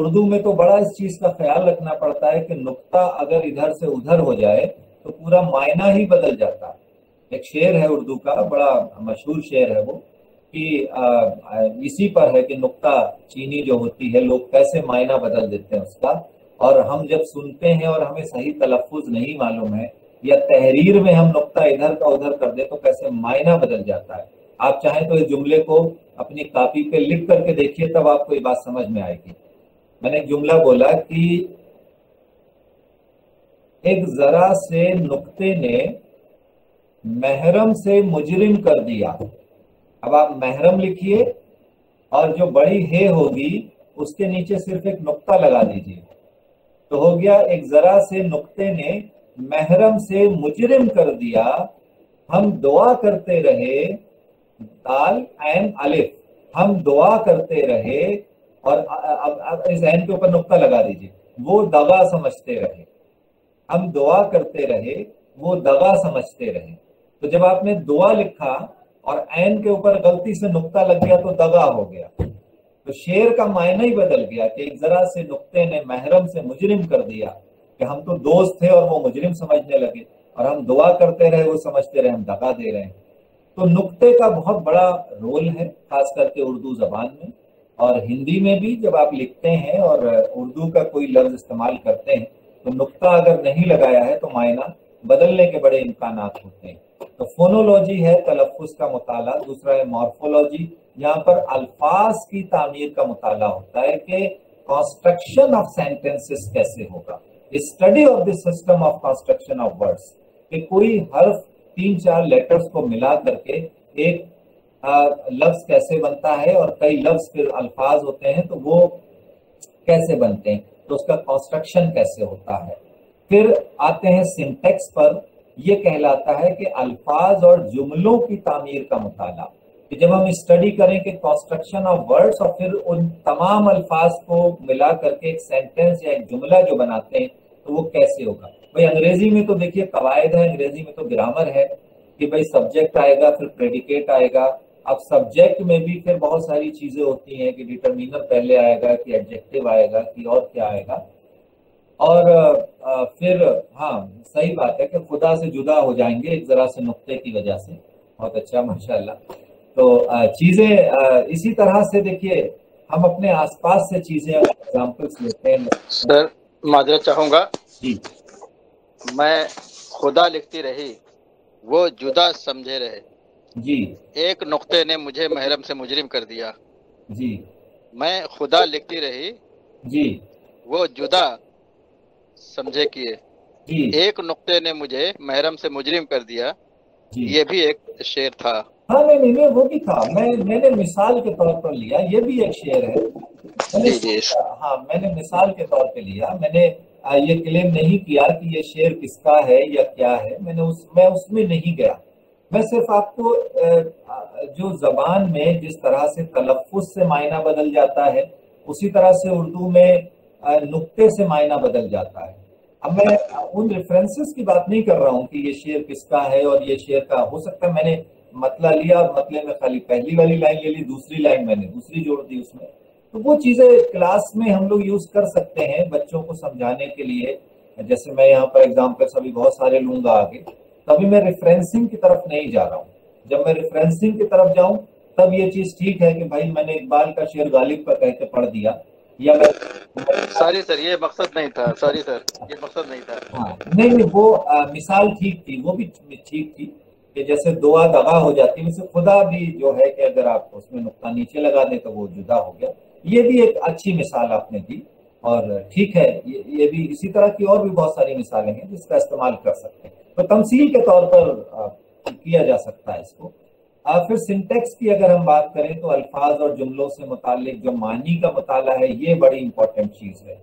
उर्दू में तो बड़ा इस चीज का ख्याल रखना पड़ता है कि नुक्ता अगर इधर से उधर हो जाए तो पूरा मायना ही बदल जाता है। एक शेर है उर्दू का, बड़ा मशहूर शेर है वो, कि आ, इसी पर है कि नुक्ता चीनी जो होती है, लोग कैसे मायना बदल देते हैं उसका। और हम जब सुनते हैं और हमें सही तलफ्फुज नहीं मालूम है, या तहरीर में हम नुक्ता इधर का उधर कर दे, तो कैसे मायना बदल जाता है। आप चाहें तो इस जुमले को अपनी कॉपी पे लिख करके देखिए, तब आपको ये बात समझ में आएगी। मैंने एक जुमला बोला कि एक जरा से नुक्ते ने महरम से मुजरिम कर दिया। अब आप महरम लिखिए और जो बड़ी हे होगी उसके नीचे सिर्फ एक नुक्ता लगा दीजिए, तो हो गया एक जरा से नुक्ते ने महरम से मुजरिम कर दिया। हम दुआ करते रहे, दाल ऐन अलिफ, हम दुआ करते रहे, और अब अब इस ऐन के ऊपर नुक्ता लगा दीजिए, वो दवा समझते रहे, हम दुआ करते रहे वो दवा समझते रहे। तो जब आपने दुआ लिखा और ऐन के ऊपर गलती से नुक्ता लग गया तो दगा हो गया, तो शेर का मायना ही बदल गया कि एक जरा से नुक्ते ने महरम से मुजरिम कर दिया, कि हम तो दोस्त थे और वो मुजरिम समझने लगे, और हम दुआ करते रहे वो समझते रहे, हम दगा दे रहे हैं। तो नुक्ते का बहुत बड़ा रोल है खास करके उर्दू जबान में, और हिंदी में भी जब आप लिखते हैं और उर्दू का कोई लफ्ज इस्तेमाल करते हैं तो नुक्ता अगर नहीं लगाया है तो मायना बदलने के बड़े इम्कानात होते हैं। तो फोनोलॉजी है तलफ़ुज़ का मुताला, दूसरा है मॉर्फोलॉजी, यहाँ पर अल्फाज की तामीर का मुताला होता है कि कंस्ट्रक्शन ऑफ सेंटेंसेस कैसे होगा, study of the system of construction of words, कि कोई हर्फ तीन चार लेटर्स को मिला करके एक लफ्ज कैसे बनता है, और कई लफ्ज फिर अल्फाज होते हैं तो वो कैसे बनते हैं, तो उसका कंस्ट्रक्शन कैसे होता है। फिर आते हैं सिंटैक्स पर, यह कहलाता है कि अल्फाज और जुमलों की तामीर का मुताला, कि जब हम स्टडी करें कि कंस्ट्रक्शन ऑफ वर्ड्स और फिर उन तमाम अल्फाज को मिला करके एक सेंटेंस या एक जुमला जो बनाते हैं तो वो कैसे होगा। भाई अंग्रेजी में तो देखिए कवायद है, अंग्रेजी में तो ग्रामर है कि भाई सब्जेक्ट आएगा फिर प्रेडिकेट आएगा। अब सब्जेक्ट में भी फिर बहुत सारी चीजें होती हैं कि डिटरमिनर पहले आएगा कि एडजेक्टिव आएगा कि और क्या आएगा, और फिर हाँ सही बात है कि खुदा से जुदा हो जाएंगे एक जरा से नुक्ते की वजह से। बहुत अच्छा माशाल्लाह। तो चीजें इसी तरह से देखिए हम अपने आसपास से चीजें एग्जांपल्स लेते हैं। सर माजरत चाहूँगा जी, मैं खुदा लिखती रही वो जुदा समझे रहे जी, एक नुक्ते ने मुझे महरम से मुजरिम कर दिया जी, मैं खुदा लिखती रही जी वो जुदा समझे किए, एक नुक्ते ने मुझे महरम से मुजरिम कर दिया, ये भी एक शेर था। हाँ नहीं नहीं, नहीं वो भी था, मैं मैंने मिसाल के तौर पर लिया, ये भी एक शेर है मैंने, हाँ मैंने मिसाल के तौर पे लिया, मैंने ये क्लेम नहीं किया कि ये शेर किसका है या क्या है, मैंने उस मैं उसमें नहीं गया। मैं सिर्फ आपको जो जबान में जिस तरह से तलफ़ुज़ से मायना बदल जाता है उसी तरह से उर्दू में नुक्ते से मायना बदल जाता है। अब मैं उन रेफरेंसेस की बात नहीं कर रहा हूँ कि ये शेर किसका है और ये शेर का, हो सकता है मैंने मतला लिया, मतले में खाली पहली वाली लाइन ले ली, दूसरी लाइन मैंने दूसरी जोड़ दी उसमें, तो वो चीजें क्लास में हम लोग यूज कर सकते हैं बच्चों को समझाने के लिए। जैसे मैं यहाँ पर एग्जाम्पल्स अभी बहुत सारे लूंगा आगे, तभी मैं रेफरेंसिंग की तरफ नहीं जा रहा हूँ। जब मैं रेफरेंसिंग की तरफ जाऊँ तब ये चीज ठीक है कि भाई मैंने इकबाल का शेर गालिब पर कहकर पढ़ दिया, या मैं सॉरी सर ये मकसद नहीं था, सॉरी सर ये मकसद नहीं था। हाँ नहीं नहीं वो आ, मिसाल ठीक थी, वो भी ठीक थी कि जैसे दुआ दगा हो जाती है, वैसे खुदा भी जो है कि अगर आप उसमें नुक्ता नीचे लगा दें तो वो जुदा हो गया। ये भी एक अच्छी मिसाल आपने दी और ठीक है, ये, ये भी इसी तरह की और भी बहुत सारी मिसालें हैं जिसका इस्तेमाल कर सकते हैं, तो तमसील के तौर पर किया जा सकता है इसको। आ, फिर सिंटेक्स की अगर हम बात करें तो अल्फाज और जुमलों से मुतालिक जो मानी का मुताला है ये बड़ी इंपॉर्टेंट चीज़ है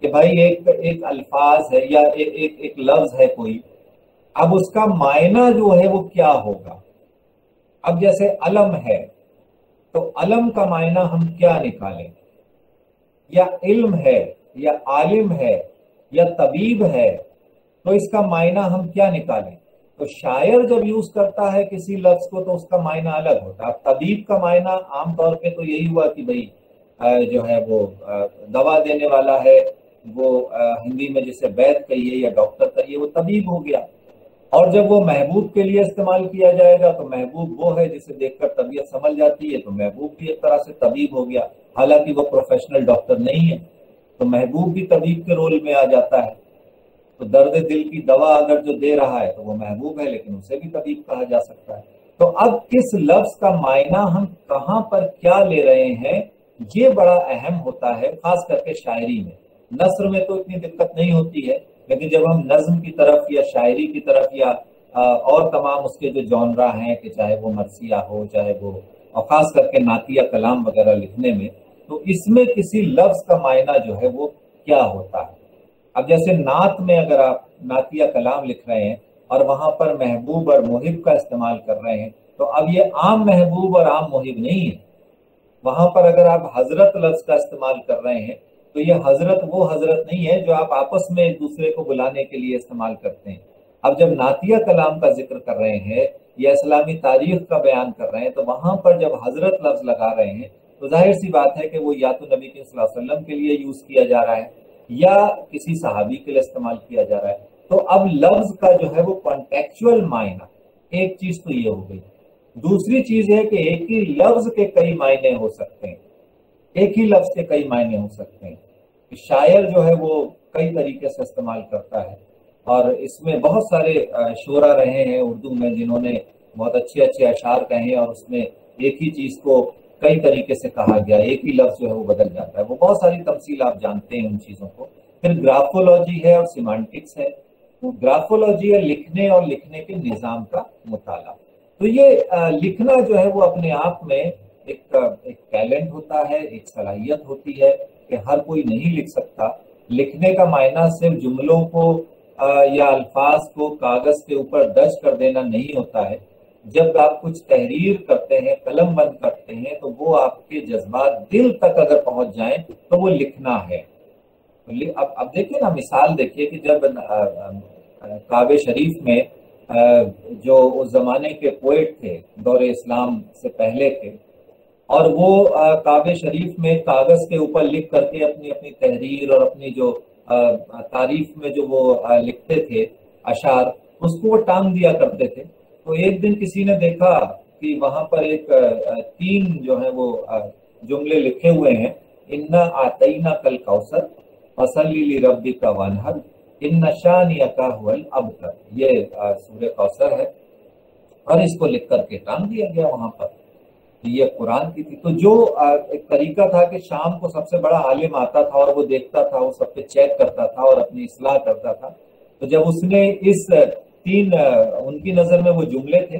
कि भाई एक एक अल्फाज है या ए, एक एक लफ्ज है कोई, अब उसका मायना जो है वो क्या होगा। अब जैसे अलम है तो अलम का मायना हम क्या निकालें, या इल्म है या आलिम है या तबीब है तो इसका मायना हम क्या निकालें। तो शायर जब यूज करता है किसी लफ्ज को तो उसका मायना अलग होता है। तबीब का मायना आमतौर पे तो यही हुआ कि भाई जो है वो दवा देने वाला है, वो हिंदी में जैसे वैद्य कहिए या डॉक्टर कहिए वो तबीब हो गया, और जब वो महबूब के लिए इस्तेमाल किया जाएगा तो महबूब वो है जिसे देखकर तबीयत संभल जाती है, तो महबूब भी एक तरह से तबीब हो गया, हालांकि वो प्रोफेशनल डॉक्टर नहीं है तो महबूब भी तबीब के रोल में आ जाता है। तो दर्द दिल की दवा अगर जो दे रहा है तो वो महबूब है, लेकिन उसे भी तबीब कहा जा सकता है। तो अब किस लफ्ज का मायना हम कहाँ पर क्या ले रहे हैं ये बड़ा अहम होता है, खास करके शायरी में। नस्र में तो इतनी दिक्कत नहीं होती है, लेकिन जब हम नज्म की तरफ या शायरी की तरफ या और तमाम उसके जो जॉनरा हैं कि चाहे वो मरसिया हो, चाहे वो और ख़ास करके नातिया कलाम वगैरह लिखने में, तो इसमें किसी लफ्ज़ का मायना जो है वो क्या होता है। अब जैसे नात में अगर आप नातिया कलाम लिख रहे हैं और वहाँ पर महबूब और मुहिब का इस्तेमाल कर रहे हैं, तो अब ये आम महबूब और आम मुहिब नहीं है। वहाँ पर अगर आप हज़रत लफ्ज़ का इस्तेमाल कर रहे हैं तो ये हज़रत वो हज़रत नहीं है जो आप आपस में एक दूसरे को बुलाने के लिए इस्तेमाल करते हैं। अब जब नातिया कलाम का जिक्र कर रहे हैं या इस्लामी तारीख का बयान कर रहे हैं, तो वहाँ पर जब हज़रत लफ्ज़ लगा रहे हैं तो जाहिर सी बात है कि वो या तो नबी करीम सल्लल्लाहु अलैहि वसल्लम के लिए यूज़ किया जा रहा है या किसी सहाबी के लिए इस्तेमाल किया जा रहा है। तो अब लफ्ज़ का जो है वो कॉन्टेक्चुअल मायना, एक चीज़ तो ये हो गई। दूसरी चीज़ है कि एक ही लफ्ज़ के कई मायने हो सकते हैं, एक ही लफ्ज़ के कई मायने हो सकते हैं। शायर जो है वो कई तरीके से इस्तेमाल करता है और इसमें बहुत सारे शोरा रहे हैं उर्दू में जिन्होंने बहुत अच्छे अच्छे अशार कहे हैं और उसमें एक ही चीज़ को कई तरीके से कहा गया, एक ही लफ्ज़ जो है वो बदल जाता है। वो बहुत सारी तमसील आप जानते हैं उन चीज़ों को। फिर ग्राफोलॉजी है और सिमांटिक्स है। तो ग्राफोलॉजी है लिखने और लिखने के निज़ाम का मुताला। तो ये लिखना जो है वो अपने आप में एक एक टैलेंट होता है, एक सलाहियत होती है कि हर कोई नहीं लिख सकता। लिखने का मायना सिर्फ जुमलों को या अल्फाज को कागज के ऊपर दर्ज कर देना नहीं होता है। जब आप कुछ तहरीर करते हैं, कलम बंद करते हैं, तो वो आपके जज्बात दिल तक अगर पहुंच जाएं तो वो लिखना है। अब अब देखिए ना, मिसाल देखिए कि जब काव्य शरीफ में जो उस जमाने के पोएट थे, दौरे इस्लाम से पहले थे, और वो काव्य शरीफ में कागज के ऊपर लिख करके अपनी अपनी तहरीर और अपनी जो तारीफ में जो वो लिखते थे अशार, उसको वो टांग दिया करते थे। तो एक दिन किसी ने देखा कि वहां पर एक तीन जो है वो जुमले लिखे हुए हैं, इन्ना आतईना कल कौसर फसली ली रब्बी का वनहर इन्ना शानिया का हुल अबतर, ये सूरह कौसर है और इसको लिख करके टांग दिया गया वहां पर। ये कुरान की थी। तो जो एक तरीका था कि शाम को सबसे बड़ा आलिम आता था और वो देखता था, वो सब पे चेक करता था और अपनी इस्लाह करता था। तो जब उसने इस तीन, उनकी नज़र में वो जुमले थे,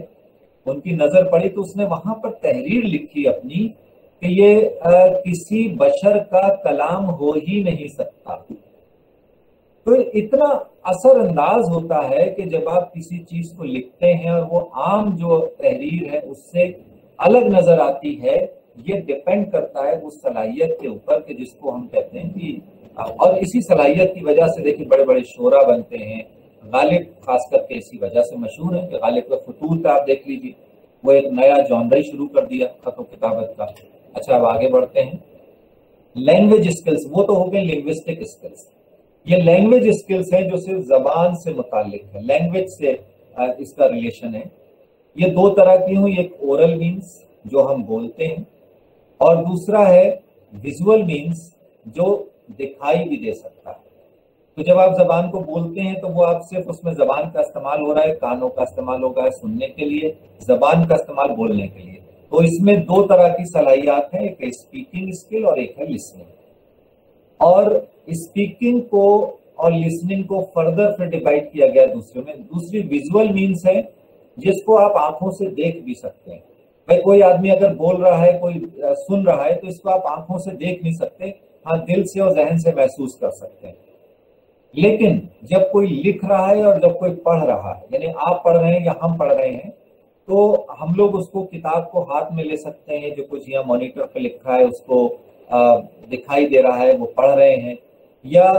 उनकी नज़र पड़ी तो उसने वहां पर तहरीर लिखी अपनी कि ये किसी बशर का कलाम हो ही नहीं सकता। तो इतना असरअंदाज होता है कि जब आप किसी चीज को लिखते हैं और वो आम जो तहरीर है उससे अलग नजर आती है, ये डिपेंड करता है उस सलाहियत के ऊपर कि जिसको हम कहते हैं कि, और इसी सलाहियत की वजह से देखिए बड़े बड़े शोरा बनते हैं। गालिब खास करके इसी वजह से मशहूर है कि गालिब का खतूत आप देख लीजिए, वो एक नया जॉनर शुरू कर दिया खत व किताबत का। अच्छा, अब आगे बढ़ते हैं। लैंग्वेज स्किल्स, वो तो हो गए लिंग्विस्टिक स्किल्स। ये लैंग्वेज स्किल्स है जो सिर्फ जबान से मुतालिक है, लैंग्वेज से इसका रिलेशन है। ये दो तरह की हुई, एक ओरल मीन्स जो हम बोलते हैं और दूसरा है विजुअल मीन्स जो दिखाई भी दे सकता है। तो जब आप जबान को बोलते हैं तो वो आप सिर्फ उसमें जबान का इस्तेमाल हो रहा है, कानों का इस्तेमाल हो रहा है सुनने के लिए, जबान का इस्तेमाल बोलने के लिए। तो इसमें दो तरह की सलाहियत है, एक है स्पीकिंग स्किल और एक है लिसनिंग। और स्पीकिंग को और लिसनिंग को फर्दर फिर डिवाइड किया गया दूसरे में। दूसरी विजुअल मीन्स है जिसको आप आंखों से देख भी सकते हैं। भाई कोई आदमी अगर बोल रहा है, कोई सुन रहा है, तो इसको आप आंखों से देख नहीं सकते, हाँ दिल से और जहन से महसूस कर सकते हैं। लेकिन जब कोई लिख रहा है और जब कोई पढ़ रहा है, यानी आप पढ़ रहे हैं या हम पढ़ रहे हैं, तो हम लोग उसको किताब को हाथ में ले सकते हैं, जो कुछ यहाँ मॉनिटर पर लिखा है उसको दिखाई दे रहा है, वो पढ़ रहे हैं। या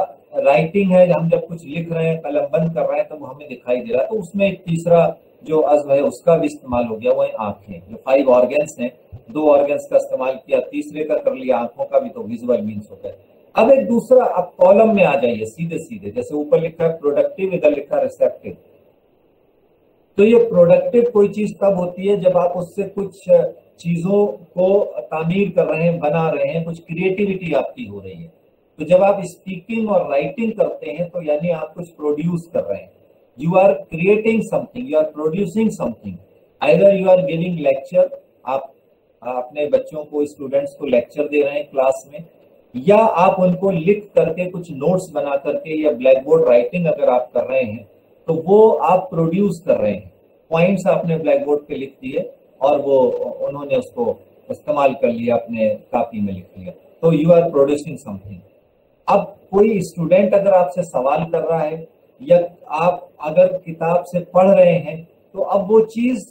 राइटिंग है, हम जब कुछ लिख रहे हैं, कलम बंद कर रहे हैं, तो वो हमें दिखाई दे रहा है। तो उसमें एक तीसरा जो अज़्व है उसका भी इस्तेमाल हो गया, वो है आंखें। जो फाइव ऑर्गन्स हैं, दो ऑर्गन्स का इस्तेमाल किया, तीसरे का कर लिया आंखों का भी, तो विजुअल मीन्स हो गया। अब एक दूसरा, अब कॉलम में आ जाइए सीधे सीधे, जैसे ऊपर लिखा है प्रोडक्टिव, इधर लिखा है रिसेप्टिव। तो ये प्रोडक्टिव कोई चीज तब होती है जब आप उससे कुछ चीजों को तामीर कर रहे हैं, बना रहे हैं, कुछ क्रिएटिविटी आपकी हो रही है। तो जब आप स्पीकिंग और राइटिंग करते हैं तो यानी आप कुछ प्रोड्यूस कर रहे हैं, you are creating something, you are producing something. Either you are giving lecture, आप अपने बच्चों को, स्टूडेंट्स को लेक्चर दे रहे हैं क्लास में, या आप उनको लिख करके कुछ नोट्स बना करके या ब्लैक बोर्ड राइटिंग अगर आप कर रहे हैं, तो वो आप प्रोड्यूस कर रहे हैं, पॉइंट्स आपने ब्लैक बोर्ड पे लिख दिए और वो उन्होंने उसको इस्तेमाल कर लिया, अपने कॉपी में लिख लिया, तो यू आर प्रोड्यूसिंग समथिंग। अब कोई स्टूडेंट अगर आपसे सवाल कर रहा है या आप अगर किताब से पढ़ रहे हैं तो अब वो चीज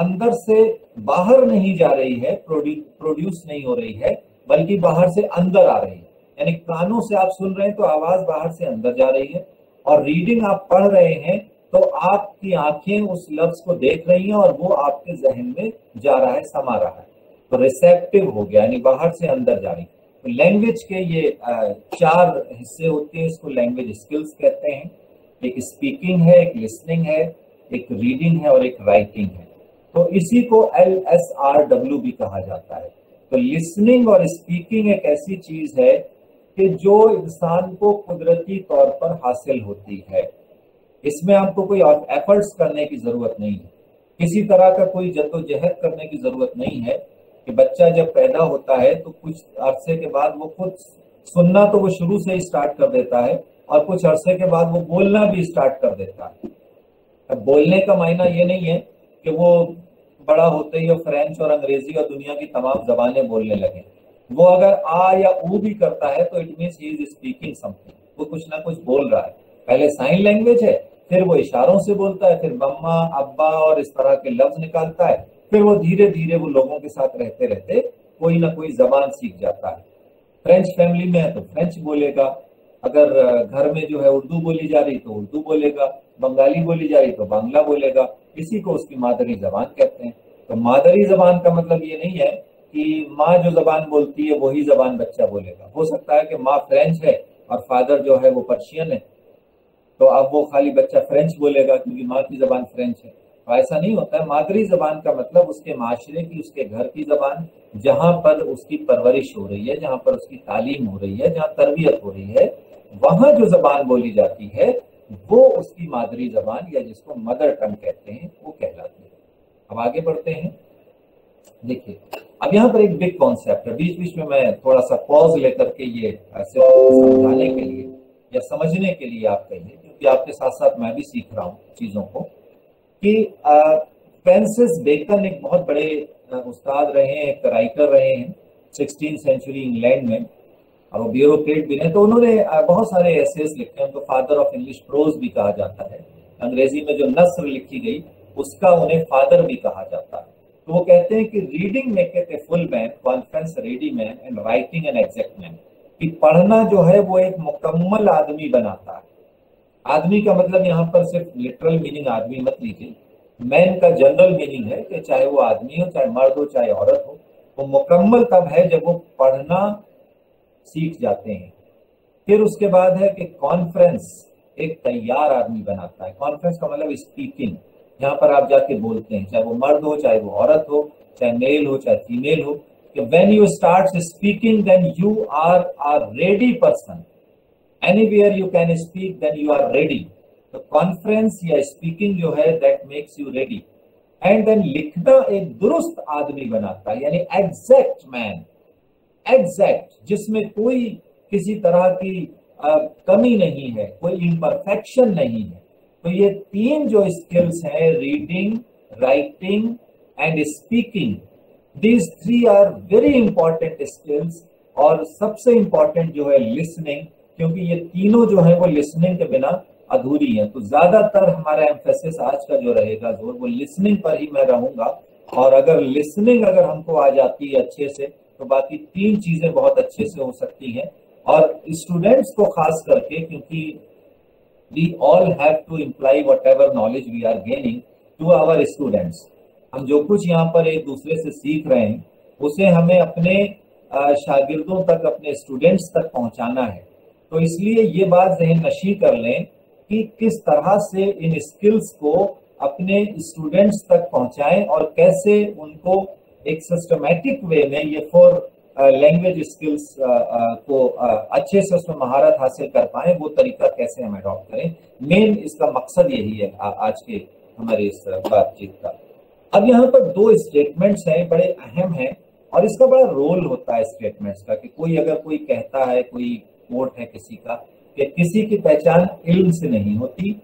अंदर से बाहर नहीं जा रही है, प्रोड्यूस नहीं हो रही है, बल्कि बाहर से अंदर आ रही है। यानी कानों से आप सुन रहे हैं तो आवाज बाहर से अंदर जा रही है, और रीडिंग आप पढ़ रहे हैं तो आपकी आंखें उस लफ्ज को देख रही हैं और वो आपके जहन में जा रहा है, समा रहा है, तो रिसेप्टिव हो गया, यानी बाहर से अंदर जा रही है। तो लैंग्वेज के ये चार हिस्से होते हैं, इसको लैंग्वेज स्किल्स कहते हैं। एक स्पीकिंग है, एक लिसनिंग है, एक रीडिंग है और एक राइटिंग है। तो इसी को एल एस आर डब्ल्यू भी कहा जाता है। तो लिसनिंग और स्पीकिंग एक ऐसी चीज है कि जो इंसान को कुदरती तौर पर हासिल होती है, इसमें आपको कोई एफर्ट्स करने की जरूरत नहीं है, किसी तरह का कोई जद्दोजहद करने की जरूरत नहीं है। कि बच्चा जब पैदा होता है तो कुछ अरसे के बाद वो खुद सुनना तो वो शुरू से ही स्टार्ट कर देता है और कुछ अरसे के बाद वो बोलना भी स्टार्ट कर देता है। अब बोलने का मायना ये नहीं है कि वो बड़ा होते ही वो फ्रेंच और अंग्रेजी और दुनिया की तमाम जबानें बोलने लगे। वो अगर आ या ऊ भी करता है तो it means he is speaking something, वो कुछ ना कुछ बोल रहा है। पहले साइन लैंग्वेज है, फिर वो इशारों से बोलता है, फिर मम्मा अब्बा और इस तरह के लफ्ज निकालता है, फिर वो धीरे धीरे वो लोगों के साथ रहते रहते कोई ना कोई जबान सीख जाता है। फ्रेंच फैमिली में है तो फ्रेंच बोलेगा, अगर घर में जो है उर्दू बोली जा रही तो उर्दू बोलेगा, बंगाली बोली जा रही तो बांग्ला बोलेगा, इसी को उसकी मादरी जबान कहते हैं। तो मादरी जबान का मतलब ये नहीं है कि माँ जो जबान बोलती है वही जबान बच्चा बोलेगा। हो सकता है कि माँ फ्रेंच है और फादर जो है वो पर्शियन है, तो अब वो खाली बच्चा फ्रेंच बोलेगा क्योंकि माँ की जबान फ्रेंच है, तो ऐसा नहीं होता है। मादरी जबान का मतलब उसके माशरे की, उसके घर की जबान, जहाँ पर उसकी परवरिश हो रही है, जहाँ पर उसकी तालीम हो रही है, जहाँ तरबियत हो रही है, वहाँ जो जबान बोली जाती है वो उसकी मादरी जबान या जिसको मदर टंग कहते हैं वो कहलाती है। अब आगे बढ़ते हैं। देखिए अब यहाँ पर एक बिग कॉन्सेप्ट है, बीच बीच में मैं थोड़ा सा पॉज लेकर के ये समझाने के लिए या समझने के लिए आप कहिए, क्योंकि आपके साथ साथ मैं भी सीख रहा हूँ चीजों को, कि फ्रांसिस बेकन एक बहुत बड़े उस्ताद रहे हैं, एक राइटर रहे हैं सिक्सटीन सेंचुरी इंग्लैंड में, और वो ब्यूरोक्रेट भी रहे। तो उन्होंने बहुत सारे एसेस लिखे हैं, उनको फादर ऑफ इंग्लिश प्रोज भी कहा जाता है। अंग्रेजी में जो नस्र लिखी गई उसका उन्हें फादर भी कहा जाता है। तो वो कहते हैं कि reading make it a full man, conference ready man and writing an exact man, कि पढ़ना जो है वो एक मुकम्मल आदमी बनाता है। आदमी का मतलब यहाँ पर सिर्फ लिटरल मीनिंग आदमी मत लीजिए, मैन का जनरल मीनिंग है कि चाहे वो आदमी हो, चाहे मर्द हो, चाहे औरत हो, वो मुकम्मल तब है जब वो पढ़ना सीख जाते हैं। फिर उसके बाद है कि कॉन्फ्रेंस एक तैयार आदमी बनाता है। कॉन्फ्रेंस का मतलब स्पीकिंग, यहाँ पर आप जाके बोलते हैं, चाहे वो मर्द हो, चाहे वो औरत हो, चाहे मेल हो, चाहे फीमेल हो, कि when you start speaking then you are a ready person, anywhere you can speak then you are ready. तो कॉन्फ्रेंस या स्पीकिंग जो है that makes you ready. And then लिखना एक दुरुस्त आदमी बनाता है, यानी एग्जैक्ट मैन, एग्जैक्ट जिसमें कोई किसी तरह की आ, कमी नहीं है, कोई इम्परफेक्शन नहीं है। तो ये तीन जो स्किल्स हैं, reading, writing and speaking, these three are very important skills. और सबसे इंपॉर्टेंट जो है लिसनिंग, क्योंकि ये तीनों जो है वो लिसनिंग के बिना अधूरी है। तो ज्यादातर हमारा एम्फेसिस आज का जो रहेगा जोर वो लिसनिंग पर ही मैं रहूंगा, और अगर लिसनिंग अगर हमको आ जाती है अच्छे से तो बाकी तीन चीजें बहुत अच्छे से हो सकती हैं। और स्टूडेंट्स को खास करके, क्योंकि we all have to imply whatever knowledge we are gaining to our students, हम जो कुछ यहाँ पर एक दूसरे से सीख रहे हैं उसे हमें अपने शागिर्दों तक, अपने स्टूडेंट्स तक पहुँचाना है। तो इसलिए ये बात जहन नशी कर लें कि किस तरह से इन स्किल्स को अपने स्टूडेंट्स तक पहुँचाएं और कैसे उनको एक सिस्टमैटिक वे में ये फोर लैंग्वेज स्किल्स को अच्छे से उसमें महारत हासिल कर पाए, वो तरीका कैसे हम अडॉप्ट करें। मेन इसका मकसद यही है आज के हमारे इस बातचीत का। अब यहाँ पर दो स्टेटमेंट्स हैं, बड़े अहम हैं, और इसका बड़ा रोल होता है स्टेटमेंट्स का, कि कोई अगर कोई कहता है, कोई कोट है किसी का, कि किसी की पहचान इल्म से नहीं होती,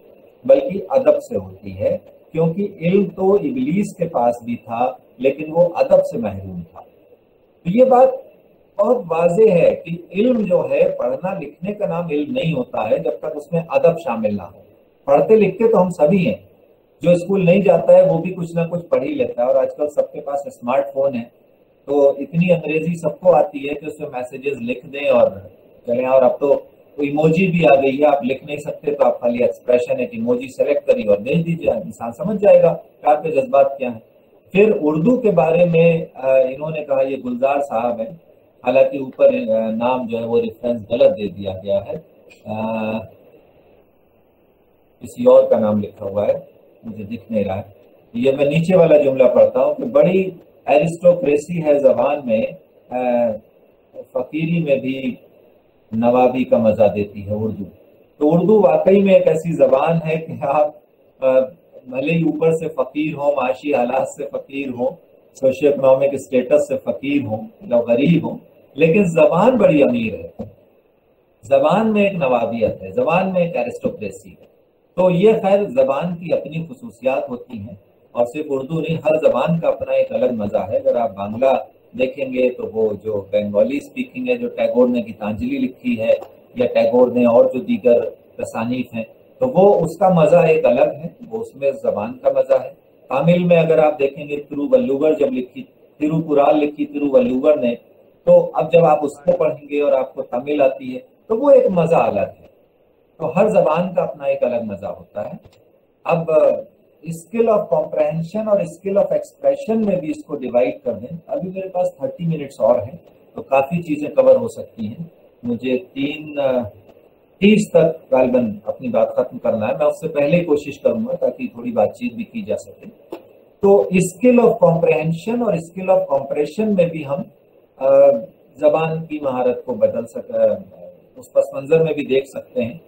बल्कि अदब से होती है, क्योंकि इल्म तो इबलीस के पास भी था लेकिन वो अदब से महरूम था। तो ये बात बहुत वाज़ेह है कि इल्म जो है, पढ़ना लिखने का नाम इल्म नहीं होता है जब तक उसमें अदब शामिल ना हो। पढ़ते लिखते तो हम सभी हैं, जो स्कूल नहीं जाता है वो भी कुछ ना कुछ पढ़ ही लेता है, और आजकल सबके पास स्मार्टफोन है तो इतनी अंग्रेजी सबको आती है कि उसमें मैसेजेस लिख दें और चलें। और अब तो इमोजी भी आ गई है, आप लिख नहीं सकते तो आप खाली एक्सप्रेशन एक इमोजी सेलेक्ट करिए और भेज दीजिए, इंसान समझ जाएगा कि आपके जज्बात क्या है। फिर उर्दू के बारे में इन्होंने कहा, ये गुलजार साहब हैं, हालांकि ऊपर नाम जो है वो रेफरेंस गलत दे दिया गया है, किसी और का नाम लिखा हुआ है, मुझे दिख नहीं रहा है। ये मैं नीचे वाला जुमला पढ़ता हूँ कि बड़ी एरिस्टोक्रेसी है जबान में, फकीरी में भी नवाबी का मजा देती है उर्दू। तो उर्दू वाकई में एक ऐसी जबान है कि आप भले ही ऊपर से फकीर हो, माशी हालात से फकीर हो, सोशियो इकोनॉमिक स्टेटस से फकीर हो या गरीब हो, लेकिन जबान बड़ी अमीर है। जबान में एक नवाबियत है, जबान में एक एरिस्टोक्रेसी है। तो ये खैर जबान की अपनी खसूसियात होती हैं, और सिर्फ उर्दू नहीं, हर जबान का अपना एक अलग मजा है। अगर आप बांग्ला देखेंगे तो वो जो बंगाली स्पीकिंग है, जो टैगोर ने गीतांजलि लिखी है या टैगोर ने और जो दीगर तसानीफ हैं, तो वो उसका मज़ा एक अलग है, वो उसमें जबान का मज़ा है। तमिल में अगर आप देखेंगे, तिरुवल्लुवर जब लिखी, तिरुपुराल लिखी तिरुवल्लुवर ने, तो अब जब आप उसको पढ़ेंगे और आपको तमिल आती है तो वो एक मज़ा अलग है। तो हर जबान का अपना एक अलग मज़ा होता है। अब स्किल ऑफ कॉम्प्रहेंशन और स्किल ऑफ एक्सप्रेशन में भी इसको डिवाइड कर दें। अभी मेरे पास थर्टी मिनट्स और हैं, तो काफ़ी चीज़ें कवर हो सकती हैं। मुझे तीन तीस तक गालिबन अपनी बात खत्म करना है, मैं उससे पहले ही कोशिश करूंगा ताकि थोड़ी बातचीत भी की जा सके। तो स्किल ऑफ कॉम्प्रहेंशन और स्किल ऑफ कॉम्प्रेशन में भी हम जबान की महारत को बदल सक उस पस मंजर में भी देख सकते हैं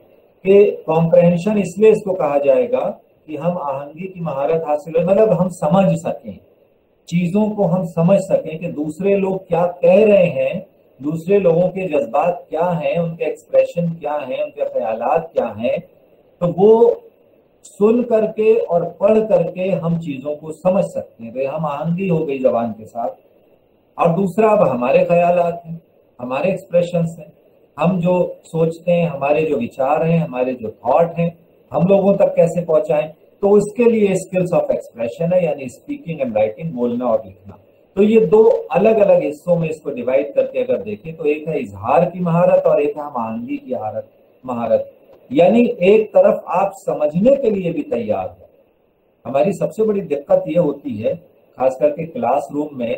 कि कॉम्प्रहेंशन इसलिए इसको कहा जाएगा कि हम आहंगी की महारत हासिल हो, मतलब हम समझ सकें, चीज़ों को हम समझ सकें कि दूसरे लोग क्या कह रहे हैं, दूसरे लोगों के जज्बात क्या हैं, उनके एक्सप्रेशन क्या हैं, उनके ख्यालात क्या हैं। तो वो सुन करके और पढ़ करके हम चीज़ों को समझ सकते हैं, तो हम आहंगी हो गई जबान के साथ। और दूसरा, अब हमारे ख्यालात हैं, हमारे एक्सप्रेशंस हैं, हम जो सोचते हैं, हमारे जो विचार हैं, हमारे जो थॉट हैं, हम लोगों तक कैसे पहुंचाएं, तो उसके लिए स्किल्स ऑफ एक्सप्रेशन है, यानी स्पीकिंग एंड राइटिंग, बोलना और लिखना। तो ये दो अलग अलग हिस्सों में इसको डिवाइड करके अगर देखें तो एक है इजहार की महारत और एक है आहंगी की महारत। यानी एक तरफ आप समझने के लिए भी तैयार हो। हमारी सबसे बड़ी दिक्कत ये होती है, खास करके क्लासरूम में,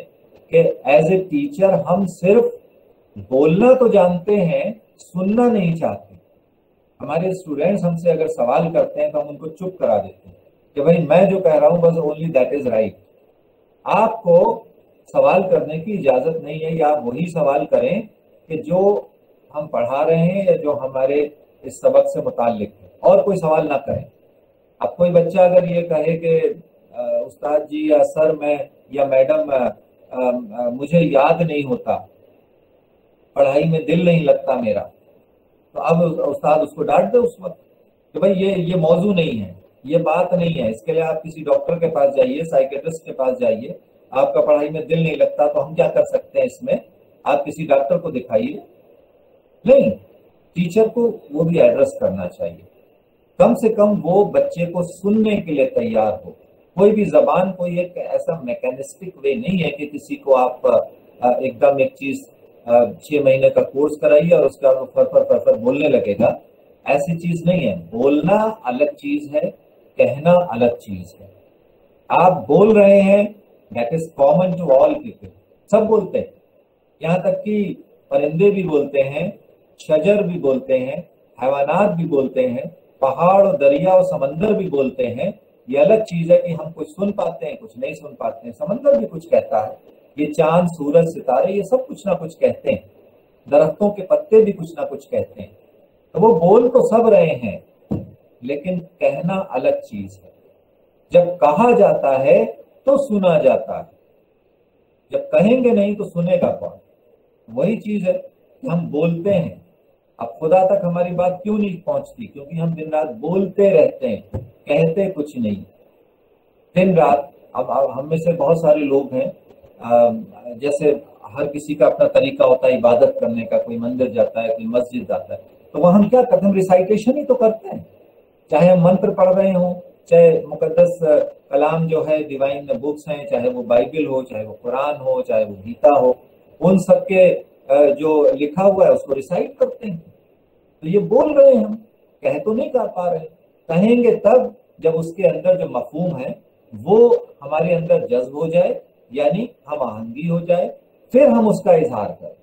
कि एज ए टीचर हम सिर्फ बोलना तो जानते हैं, सुनना नहीं चाहते। हमारे स्टूडेंट्स हमसे अगर सवाल करते हैं तो हम उनको चुप करा देते हैं कि भाई मैं जो कह रहा हूँ बस ओनली दैट इज राइट, आपको सवाल करने की इजाज़त नहीं है, या आप वही सवाल करें कि जो हम पढ़ा रहे हैं या जो हमारे इस सबक से मुताल्लिक है, और कोई सवाल ना करें। अब कोई बच्चा अगर ये कहे कि उस्ताद जी या सर मैं या मैडम आ, आ, आ, मुझे याद नहीं होता, पढ़ाई में दिल नहीं लगता मेरा, तो अब उस्ताद उसको डांट दे उस वक्त कि भाई ये ये मौजू नहीं है, ये बात नहीं है, इसके लिए आप किसी डॉक्टर के पास जाइए, साइकेट्रिस्ट के पास जाइए, आपका पढ़ाई में दिल नहीं लगता तो हम क्या कर सकते हैं इसमें, आप किसी डॉक्टर को दिखाइए। नहीं, टीचर को वो भी एड्रेस करना चाहिए, कम से कम वो बच्चे को सुनने के लिए तैयार हो। कोई भी जबान कोई एक ऐसा मैकेनिस्टिक वे नहीं है कि किसी को आप एकदम एक चीज छह महीने का कोर्स कराइए और उसका फरफर फरफर बोलने लगेगा, ऐसी चीज नहीं है। बोलना अलग चीज है, कहना अलग चीज है। आप बोल रहे हैं, that is common to all people, सब बोलते हैं, यहाँ तक कि परिंदे भी बोलते हैं, शजर भी बोलते हैं, हैवानात भी बोलते हैं, पहाड़ और दरिया और समंदर भी बोलते हैं। ये अलग चीज है कि हम कुछ सुन पाते हैं, कुछ नहीं सुन पाते हैं। समंदर भी कुछ कहता है, ये चांद सूरज सितारे ये सब कुछ ना कुछ कहते हैं, दरख्तों के पत्ते भी कुछ ना कुछ कहते हैं। तो वो बोल तो सब रहे हैं, लेकिन कहना अलग चीज है। जब कहा जाता है तो सुना जाता है, जब कहेंगे नहीं तो सुनेगा कौन? वही चीज है कि हम बोलते हैं, अब खुदा तक हमारी बात क्यों नहीं पहुंचती? क्योंकि हम दिन रात बोलते रहते हैं, कहते कुछ नहीं, दिन रात। अब अब हम में से बहुत सारे लोग हैं, आ, जैसे हर किसी का अपना तरीका होता है इबादत करने का, कोई मंदिर जाता है, कोई मस्जिद जाता है, तो वह हम क्या करते हैं, रिसाइटेशन ही तो करते हैं, चाहे हम मंत्र पढ़ रहे हों, चाहे मुकद्दस कलाम जो है डिवाइन बुक्स हैं, चाहे वो बाइबल हो, चाहे वो कुरान हो, चाहे वो गीता हो, उन सब के जो लिखा हुआ है उसको रिसाइट करते हैं। तो ये बोल रहे हैं, हम कह तो नहीं कर पा रहे, कहेंगे तब जब उसके अंदर जो मफहूम है वो हमारे अंदर जज्ब हो जाए, यानी हम आहंगी हो जाए, फिर हम उसका इजहार करें।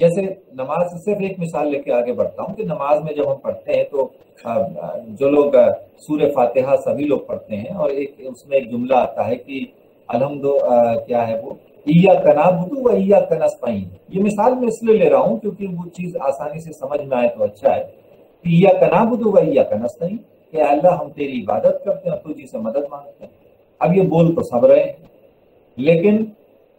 जैसे नमाज से सिर्फ एक मिसाल लेके आगे बढ़ता हूँ कि नमाज में जब हम पढ़ते हैं तो जो लोग सूरे फातिहा सभी लोग पढ़ते हैं, और एक उसमें एक जुमला आता है कि अलहमदो क्या है वो इया कनाबुदू व इया कनस्ताईन। ये मिसाल मैं इसलिए ले रहा हूँ क्योंकि वो चीज़ आसानी से समझ में आए तो अच्छा है कि इया कनाबुदू व इया कनस्ताईन, कि अल्लाह हम तेरी इबादत करते हैं, तुझी से मदद मांगते हैं। अब ये बोल तो सब रहे हैं, लेकिन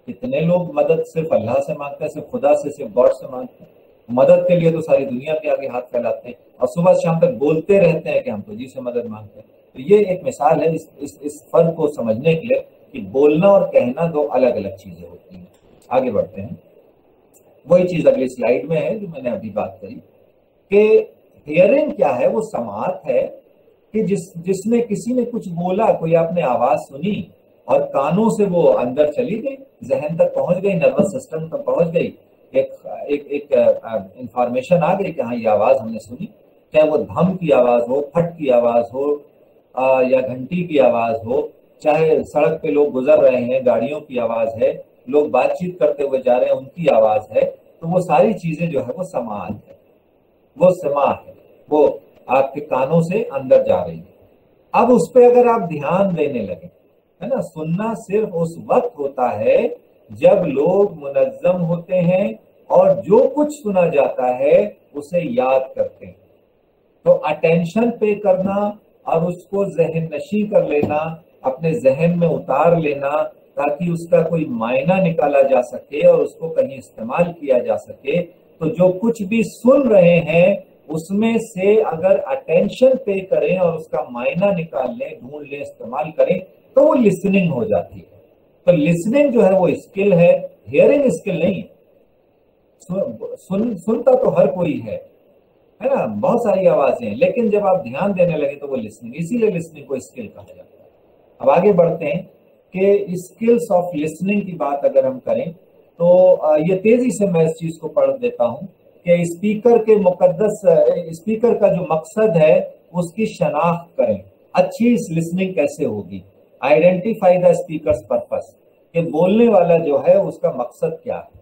कितने लोग मदद सिर्फ अल्लाह से मांगते हैं, सिर्फ खुदा से, सिर्फ गॉड से मांगते हैं। मदद के लिए तो सारी दुनिया के आगे हाथ फैलाते हैं और सुबह शाम तक बोलते रहते हैं कि हम तुझी से मदद मांगते हैं। तो ये एक मिसाल है इस इस, इस फर्क को समझने के लिए कि बोलना और कहना दो अलग अलग चीजें होती हैं। आगे बढ़ते हैं, वही चीज अगली स्लाइड में है जो मैंने अभी बात करी कि हियरिंग क्या है, वो समाअत है कि जिस जिसमें किसी ने कुछ बोला, कोई आपने आवाज सुनी और कानों से वो अंदर चली गई, जहन तक पहुंच गई, नर्वस सिस्टम तक पहुंच गई, एक एक एक इंफॉर्मेशन आ गई कि हाँ ये आवाज हमने सुनी, चाहे वो धम की आवाज हो, फट की आवाज हो, आ, या घंटी की आवाज हो, चाहे सड़क पे लोग गुजर रहे हैं, गाड़ियों की आवाज है, लोग बातचीत करते हुए जा रहे हैं, उनकी आवाज है, तो वो सारी चीजें जो है वो समाअत है, वो समा है, वो आपके कानों से अंदर जा रही है। अब उस पर अगर आप ध्यान देने लगे, है ना, सुनना सिर्फ उस वक्त होता है जब लोग मुनज़्ज़म होते हैं और जो कुछ सुना जाता है उसे याद करते हैं। तो अटेंशन पे करना और उसको जहन नशी कर लेना, अपने जहन में उतार लेना, ताकि उसका कोई मायना निकाला जा सके और उसको कहीं इस्तेमाल किया जा सके। तो जो कुछ भी सुन रहे हैं उसमें से अगर अटेंशन पे करें और उसका मायना निकाल लें, ढूंढ लें, इस्तेमाल करें, तो वो लिसनिंग हो जाती है। तो लिसनिंग जो है वो स्किल है, हियरिंग स्किल नहीं है। सुन, सुन, सुनता तो हर कोई है, है ना, बहुत सारी आवाजें हैं, लेकिन जब आप ध्यान देने लगे तो वो लिसनिंग, इसीलिए लिसनिंग को स्किल कहा जाता है। अब आगे बढ़ते हैं कि स्किल्स ऑफ लिसनिंग की बात अगर हम करें तो ये तेजी से मैं इस चीज को पढ़ देता हूँ कि स्पीकर के मुकद्दस स्पीकर का जो मकसद है उसकी शनाख्त करें। अच्छी लिसनिंग कैसे होगी? आइडेंटिफाई द स्पीकर्स पर्पस, कि बोलने वाला जो है उसका मकसद क्या है।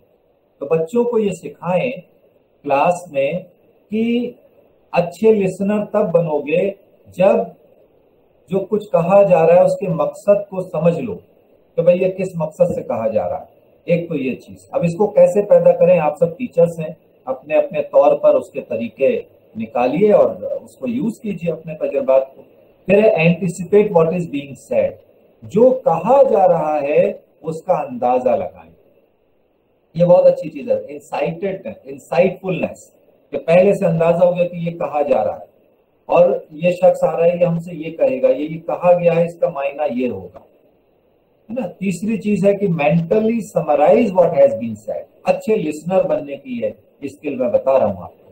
तो बच्चों को ये सिखाएं क्लास में कि अच्छे लिसनर तब बनोगे जब जो कुछ कहा जा रहा है उसके मकसद को समझ लो कि भाई ये किस मकसद से कहा जा रहा है। एक तो ये चीज। अब इसको कैसे पैदा करें? आप सब टीचर्स हैं, अपने अपने तौर पर उसके तरीके निकालिए और उसको यूज कीजिए अपने तजुर्बात को। फिर anticipate what is being said, जो कहा जा रहा है उसका अंदाजा लगाएं, ये बहुत अच्छी चीज है। इंसाइटेड इंसाइटफुलनेस, कि पहले से अंदाजा हो गया कि ये कहा जा रहा है और ये शख्स आ रहा है, ये हमसे ये कहेगा, ये ये कहा गया है, इसका मायना ये होगा, है ना। तीसरी चीज है कि mentally summarise what has been said, अच्छे लिसनर बनने की है स्किल मैं बता रहा हूँ आपको,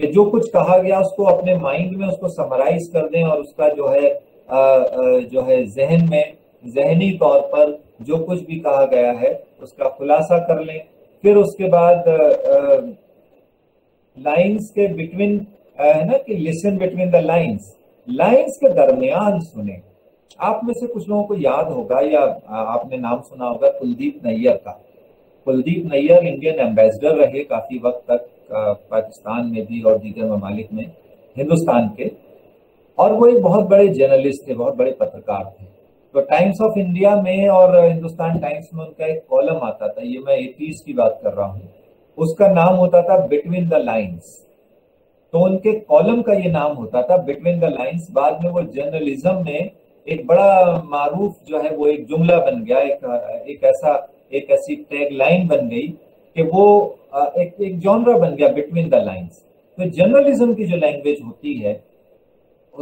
कि जो कुछ कहा गया उसको अपने माइंड में उसको समराइज कर दें और उसका जो है आ, आ, जो है जहन में, जहनी तौर पर जो कुछ भी कहा गया है उसका खुलासा कर लें। फिर उसके बाद लाइंस के बिटवीन, है ना, कि listen between the lines, lines के दरमियान सुने। आप में से कुछ लोगों को याद होगा या आपने नाम सुना होगा कुलदीप नैयर का। कुलदीप नैयर इंडियन एम्बेसडर रहे काफी वक्त तक पाकिस्तान में भी और दीगर ममालिक में, हिंदुस्तान के, और वो एक बहुत बड़े जर्नलिस्ट थे, बहुत बड़े पत्रकार थे। तो टाइम्स ऑफ इंडिया में और हिंदुस्तान टाइम्स में उनका एक कॉलम आता था, ये मैं एटीज़ की बात कर रहा हूँ, उसका नाम होता था बिटवीन द लाइंस। तो उनके कॉलम का ये नाम होता था बिटवीन द लाइंस। बाद में वो जर्नलिज्म में एक बड़ा मारूफ जो है वो एक जुमला बन गया, एक, एक ऐसा एक ऐसी टैग लाइन बन गई कि वो एक एक जॉनरा बन गया बिटवीन द लाइंस। तो जर्नलिज्म की जो लैंग्वेज होती है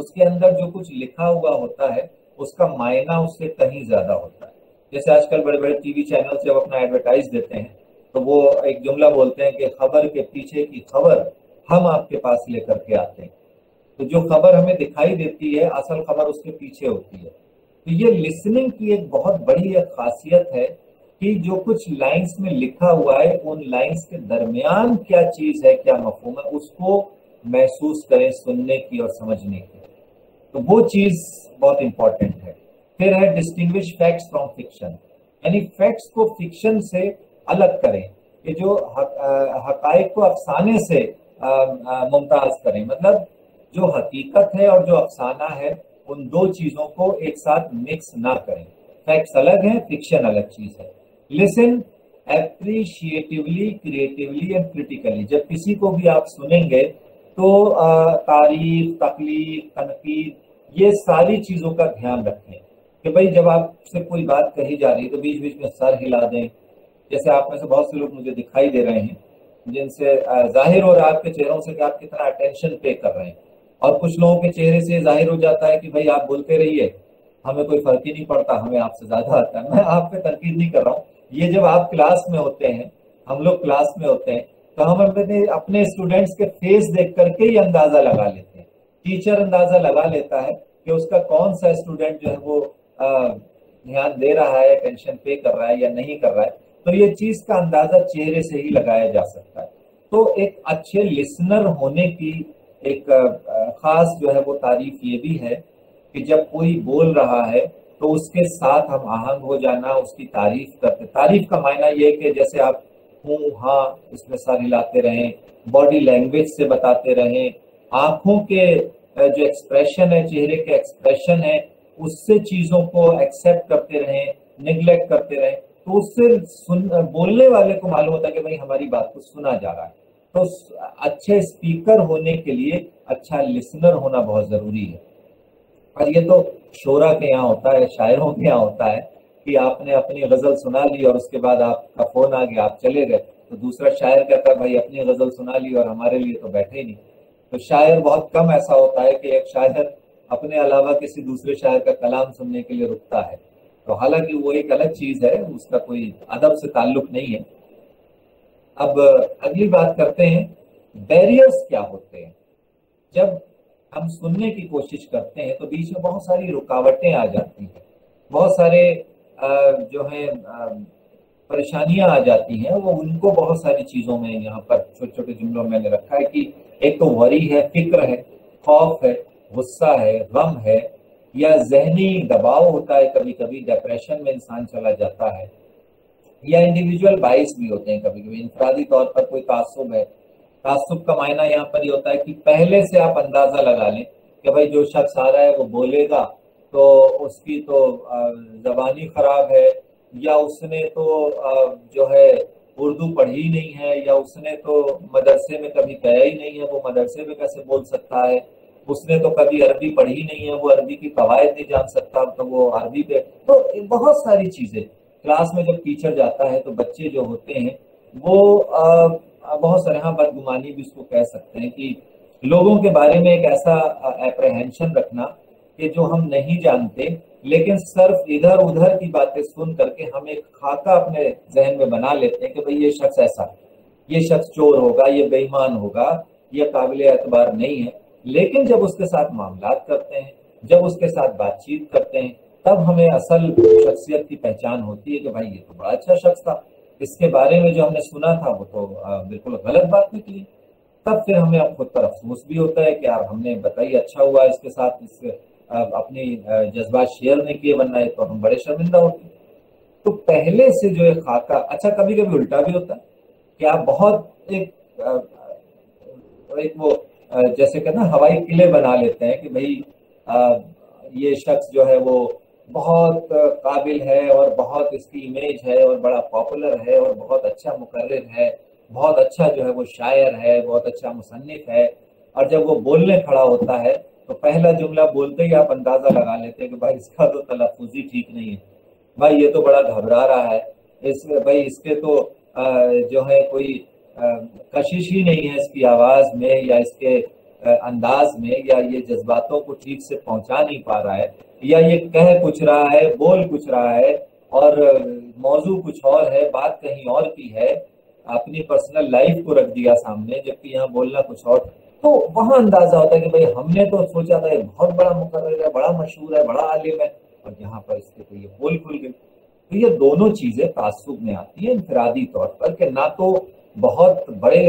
उसके अंदर जो कुछ लिखा हुआ होता है उसका मायना उससे कहीं ज्यादा होता है। जैसे आजकल बड़े बड़े टीवी चैनल जब अपना एडवर्टाइज देते हैं तो वो एक जुमला बोलते हैं कि खबर के पीछे की खबर हम आपके पास लेकर के आते हैं। तो जो खबर हमें दिखाई देती है असल खबर उसके पीछे होती है। तो ये लिसनिंग की एक बहुत बड़ी एक खासियत है कि जो कुछ लाइंस में लिखा हुआ है उन लाइंस के दरमियान क्या चीज है, क्या मफहूम है, उसको महसूस करें सुनने की और समझने की। तो वो चीज बहुत इंपॉर्टेंट है। फिर है डिस्टिंग्विश फैक्ट्स फ्रॉम फिक्शन, यानी फैक्ट्स को फिक्शन से अलग करें कि जो हकायक को अफसाने से मुमताज करें। मतलब जो हकीकत है और जो अफसाना है उन दो चीजों को एक साथ मिक्स ना करें। फैक्ट्स अलग हैं, फिक्शन अलग चीज है। Listen appreciatively, creatively and critically. जब किसी को भी आप सुनेंगे तो तारीफ, तकलीफ, तनकीद, ये सारी चीजों का ध्यान रखें कि भाई जब आपसे कोई बात कही जा रही है तो बीच बीच में सर हिला दें। जैसे आप में से बहुत से लोग मुझे दिखाई दे रहे हैं जिनसे जाहिर हो रहा है आपके चेहरों से कि आप कितना अटेंशन पे कर रहे हैं, और कुछ लोगों के चेहरे से जाहिर हो जाता है कि भाई आप बोलते रहिए, हमें कोई फर्क ही नहीं पड़ता, हमें आपसे ज्यादा आता है। मैं आप पे तनकीद नहीं कर रहा हूँ, ये जब आप क्लास में होते हैं, हम लोग क्लास में होते हैं तो हम अपने अपने स्टूडेंट्स के फेस देख करके ही अंदाजा लगा लेते हैं। टीचर अंदाजा लगा लेता है कि उसका कौन सा स्टूडेंट जो है वो ध्यान दे रहा है, अटेंशन पे कर रहा है या नहीं कर रहा है। तो ये चीज का अंदाजा चेहरे से ही लगाया जा सकता है। तो एक अच्छे लिसनर होने की एक खास जो है वो तारीफ ये भी है कि जब कोई बोल रहा है तो उसके साथ हम आहंग हो जाना, उसकी तारीफ करते। तारीफ का मायना ये कि जैसे आप हूँ, हाँ, इसमें सर हिलाते रहें, बॉडी लैंग्वेज से बताते रहें, आंखों के जो एक्सप्रेशन है, चेहरे के एक्सप्रेशन है, उससे चीजों को एक्सेप्ट करते रहें, निगलेक्ट करते रहें। तो उससे सुन बोलने वाले को मालूम होता है कि भाई हमारी बात को सुना जा रहा है। तो अच्छे स्पीकर होने के लिए अच्छा लिसनर होना बहुत जरूरी है। और ये तो शोरा के यहाँ होता है, शायरों के यहाँ होता है कि आपने अपनी गजल सुना ली और उसके बाद आपका फोन आ गया, आप चले गए, तो दूसरा शायर कहता है भाई अपनी गजल सुना ली और हमारे लिए तो बैठे ही नहीं। तो शायर बहुत कम ऐसा होता है कि एक शायर अपने अलावा किसी दूसरे शायर का कलाम सुनने के लिए रुकता है। तो हालांकि वो एक अलग चीज है, उसका कोई अदब से ताल्लुक नहीं है। अब अगली बात करते हैं, बैरियर्स क्या होते हैं। जब हम सुनने की कोशिश करते हैं तो बीच में बहुत सारी रुकावटें आ जाती हैं, बहुत सारे जो है परेशानियां आ जाती हैं। वो उनको बहुत सारी चीजों में यहाँ पर छोटे छोटे जुमलों में मैंने रखा है कि एक तो वरी है, फिक्र है, खौफ है, गुस्सा है, गम है, या जहनी दबाव होता है, कभी कभी डिप्रेशन में इंसान चला जाता है, या इंडिविजुअल बाइस भी होते हैं, कभी कभी इंफरादी तौर पर कोई तासुब है। तासुब का मायना यहाँ पर ये होता है कि पहले से आप अंदाजा लगा लें कि भाई जो शख्स आ रहा है वो बोलेगा तो उसकी तो जबानी खराब है, या उसने तो जो है उर्दू पढ़ी नहीं है, या उसने तो मदरसे में कभी गया ही नहीं है, वो मदरसे में कैसे बोल सकता है, उसने तो कभी अरबी पढ़ी नहीं है, वो अरबी की कवायद नहीं जान सकता, तो वो अरबी पे। तो बहुत सारी चीजें क्लास में जब टीचर जाता है तो बच्चे जो होते हैं वो आ, बहुत सारे यहाँ बदगुमानी भी उसको कह सकते हैं कि लोगों के बारे में एक ऐसा एप्रहेंशन रखना कि जो हम नहीं जानते, लेकिन सिर्फ इधर उधर की बातें सुन करके हम एक खाका अपने जहन में बना लेते हैं कि भाई ये शख्स ऐसा, ये शख्स चोर होगा, ये बेईमान होगा, ये काबिल एतबार नहीं है। लेकिन जब उसके साथ मामलात करते हैं, जब उसके साथ बातचीत करते हैं, तब हमें असल शख्सियत की पहचान होती है कि भाई ये तो बड़ा अच्छा शख्स था, इसके बारे में जो हमने सुना था वो तो बिल्कुल गलत बात निकली। तब फिर हमें अब खुद पर अफसोस भी होता है कि यार हमने बताइए अच्छा हुआ इसके साथ इससे अपने जज्बात शेयर नहीं किए, वरना ये तो हम बड़े शर्मिंदा होते। तो पहले से जो एक खाका, अच्छा कभी कभी उल्टा भी होता है कि आप बहुत एक, एक वो जैसे कहते हैं हवाई किले बना लेते हैं कि भाई ये शख्स जो है वो बहुत काबिल है और बहुत इसकी इमेज है और बड़ा पॉपुलर है और बहुत अच्छा मुकर्रिर है, बहुत अच्छा जो है वो शायर है, बहुत अच्छा मुसन्निफ है। और जब वो बोलने खड़ा होता है तो पहला जुमला बोलते ही आप अंदाजा लगा लेते हैं कि भाई इसका तो तलफ्फुज ही ठीक नहीं है, भाई ये तो बड़ा घबरा रहा है, इस भाई इसके तो जो है कोई कशिश ही नहीं है इसकी आवाज़ में या इसके अंदाज में, या ये जज्बातों को ठीक से पहुंचा नहीं पा रहा है, या ये कह कुछ रहा है, बोल कुछ रहा है और मौजू कुछ और है, बात कहीं और की है, अपनी पर्सनल लाइफ को रख दिया सामने, जबकि यहाँ बोलना कुछ और। तो वहाँ अंदाजा होता है कि भाई हमने तो सोचा था ये बहुत बड़ा मुकर्रर है, बड़ा मशहूर है, बड़ा आलिम है, और यहाँ पर इसके तो ये बोल खुल गई। तो ये दोनों चीजें तासुब में आती है इंफरादी तौर पर, कि ना तो बहुत बड़े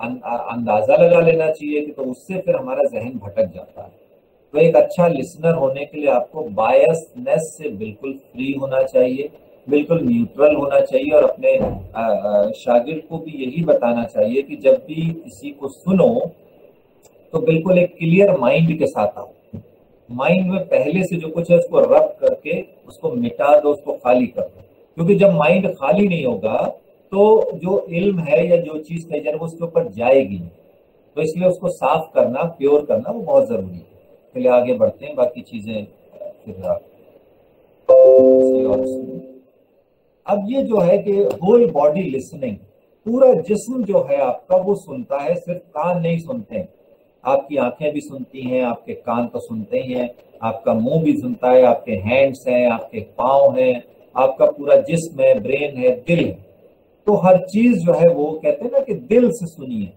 अंदाजा लगा लेना चाहिए कि, तो उससे फिर हमारा जहन भटक जाता है। तो एक अच्छा लिसनर होने के लिए आपको बायसनेस से बिल्कुल फ्री होना चाहिए, बिल्कुल न्यूट्रल होना चाहिए, और अपने शागिर्द को भी यही बताना चाहिए कि जब भी किसी को सुनो तो बिल्कुल एक क्लियर माइंड के साथ आओ। माइंड में पहले से जो कुछ है उसको रब करके उसको मिटा दो, उसको खाली कर दो, क्योंकि जब माइंड खाली नहीं होगा तो जो इल्म है या जो चीज़ कही जा रही है उसके ऊपर जाएगी। तो इसलिए उसको साफ करना, प्योर करना वो बहुत ज़रूरी है। चलिए आगे बढ़ते हैं, बाकी चीज़ें फिर आप। अब ये जो है कि होल बॉडी लिसनिंग, पूरा जिस्म जो है आपका वो सुनता है, सिर्फ कान नहीं सुनते। आपकी आंखें भी सुनती हैं, आपके कान तो सुनते ही हैं, आपका मुंह भी सुनता है, आपके हैंड्स हैं, आपके पाँव हैं, आपका पूरा जिस्म है, ब्रेन है, दिल है। तो हर चीज़ जो है वो कहते हैं ना कि दिल से सुनिए।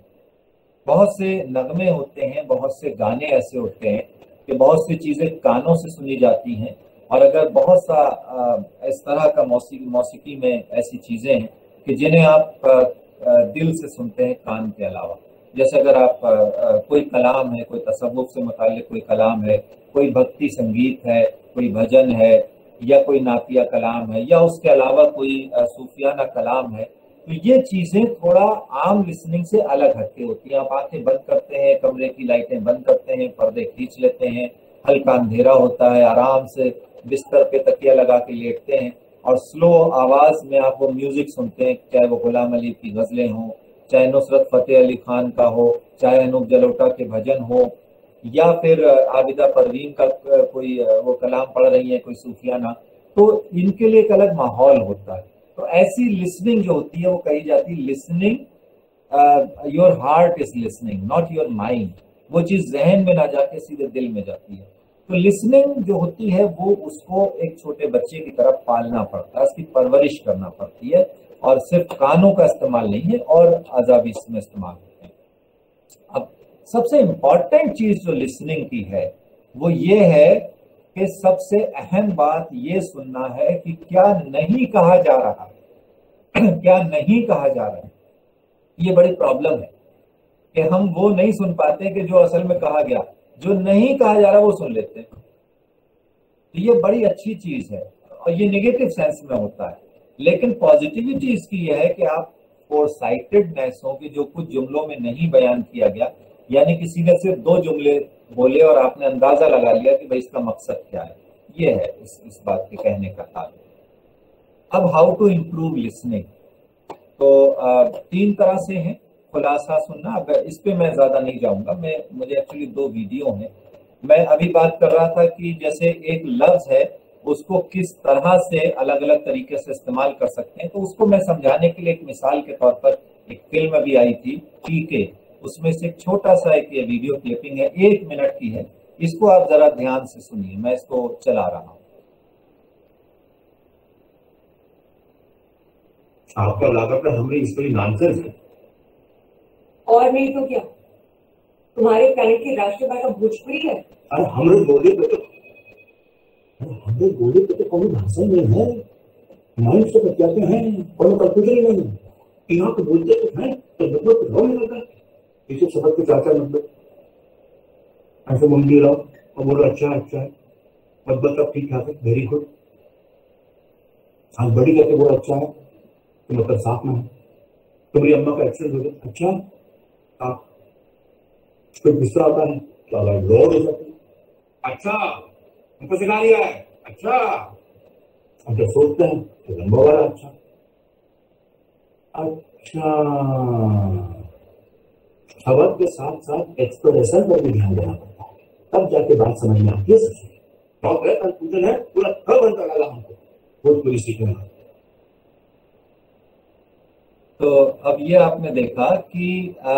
बहुत से नगमे होते हैं, बहुत से गाने ऐसे होते हैं कि बहुत सी चीज़ें कानों से सुनी जाती हैं, और अगर बहुत सा इस तरह का मौसीकी मौसीकी में ऐसी चीज़ें हैं कि जिन्हें आप दिल से सुनते हैं कान के अलावा। जैसे अगर आप कोई कलाम है, कोई तसव्वुफ से मुताल्लिक़ कोई कलाम है, कोई भक्ति संगीत है, कोई भजन है, या कोई नातिया कलाम है, या उसके अलावा कोई सूफियाना कलाम है, तो ये चीज़ें थोड़ा आम लिसनिंग से अलग हटके होती हैं। आप आँखें बंद करते हैं, कमरे की लाइटें बंद करते हैं, पर्दे खींच लेते हैं, हल्का अंधेरा होता है, आराम से बिस्तर पे तकिया लगा के लेटते हैं, और स्लो आवाज़ में आप वो म्यूज़िक सुनते हैं, चाहे वो गुलाम अली की गज़लें हों, चाहे नुसरत फ़तेह अली ख़ान का हो, चाहे अनूप जलोटा के भजन हो, या फिर आबिदा परवीन का कोई वो कलाम पढ़ रही है, कोई सूफियाना। तो इनके लिए एक अलग माहौल होता है। तो ऐसी लिसनिंग जो होती है वो कही जाती है listening, your heart is listening not your mind. वो चीज़ जहन में ना जाके सीधे दिल में जाती है। तो लिसनिंग जो होती है वो उसको एक छोटे बच्चे की तरह पालना पड़ता है, उसकी परवरिश करना पड़ती है, और सिर्फ कानों का इस्तेमाल नहीं है, और आज़ाबी इसमें इस्तेमाल होते हैं। अब सबसे इम्पॉर्टेंट चीज़ जो लिसनिंग की है वो ये है कि सबसे अहम बात ये सुनना है कि क्या नहीं कहा जा रहा है, क्या नहीं कहा जा रहा है। ये बड़ी प्रॉब्लम है कि हम वो नहीं सुन पाते कि जो असल में कहा गया, जो नहीं कहा जा रहा वो सुन लेते हैं। तो ये बड़ी अच्छी चीज़ है, और ये नेगेटिव सेंस में होता है, लेकिन पॉजिटिविटी इसकी यह है कि आप फोरसाइटेडनेस हो, कि जो कुछ जुमलों में नहीं बयान किया गया, यानी किसी ने सिर्फ दो जुमले बोले और आपने अंदाज़ा लगा लिया कि भाई इसका मकसद क्या है। ये है इस इस बात के कहने का ताल्लुक। अब हाउ टू इम्प्रूव लिसनिंग, तो आ, तीन तरह से हैं। खुलासा सुनना, अब इस पे मैं ज़्यादा नहीं जाऊंगा, मैं मुझे एक्चुअली दो वीडियो हैं। मैं अभी बात कर रहा था कि जैसे एक लफ्ज़ है उसको किस तरह से अलग अलग तरीके से इस्तेमाल कर सकते हैं, तो उसको मैं समझाने के लिए एक मिसाल के तौर पर एक फिल्म भी आई थी टीके, उसमें से एक छोटा सा एक ये वीडियो क्लिपिंग है, एक मिनट की है, इसको आप ज़रा ध्यान से सुनिए, मैं इसको चला रहा हूँ। आपका लागत में हमने इस पर नामजद है, और नहीं तो क्या तुम्हारे प्लेनेट की राष्ट्रीय भाषा भोजपुरी है। अरे हम लोग बोले पे तो हम लोग बोले पे तो कोई भाषा नहीं है, माइंड तो कहते हैं और कंप्यूटर नहीं है, यहाँ तो बोलते तो हैं तो मतलब तो नहीं होता इसे शब्द के चाचा मतलब ऐसे मम्मी रहो और बोलो अच्छा अच्छा मतलब सब ठीक ठाक है वेरी गुड। आज बड़ी कहते बोलो अच्छा है तो मतलब साफ में है, तुम्हारी अम्मा का एक्सीडेंट हो गया अच्छा कोई गुस्सा आता है तो अलग लॉर्ड हो सकता है अच्छा हमको सिखा लिया है अच्छा हम जब सोचते हैं तो लंबा वाला अच्छा अच्छा शब्द के साथ साथ एक्सप्रेशन पर भी ध्यान देना पड़ता है, तब जाके बात समझ में आती है। सच में बहुत गलत कंफ्यूजन है पूरा कब बनता लगा हमको बहुत पूरी सीखना। तो अब ये आपने देखा कि आ,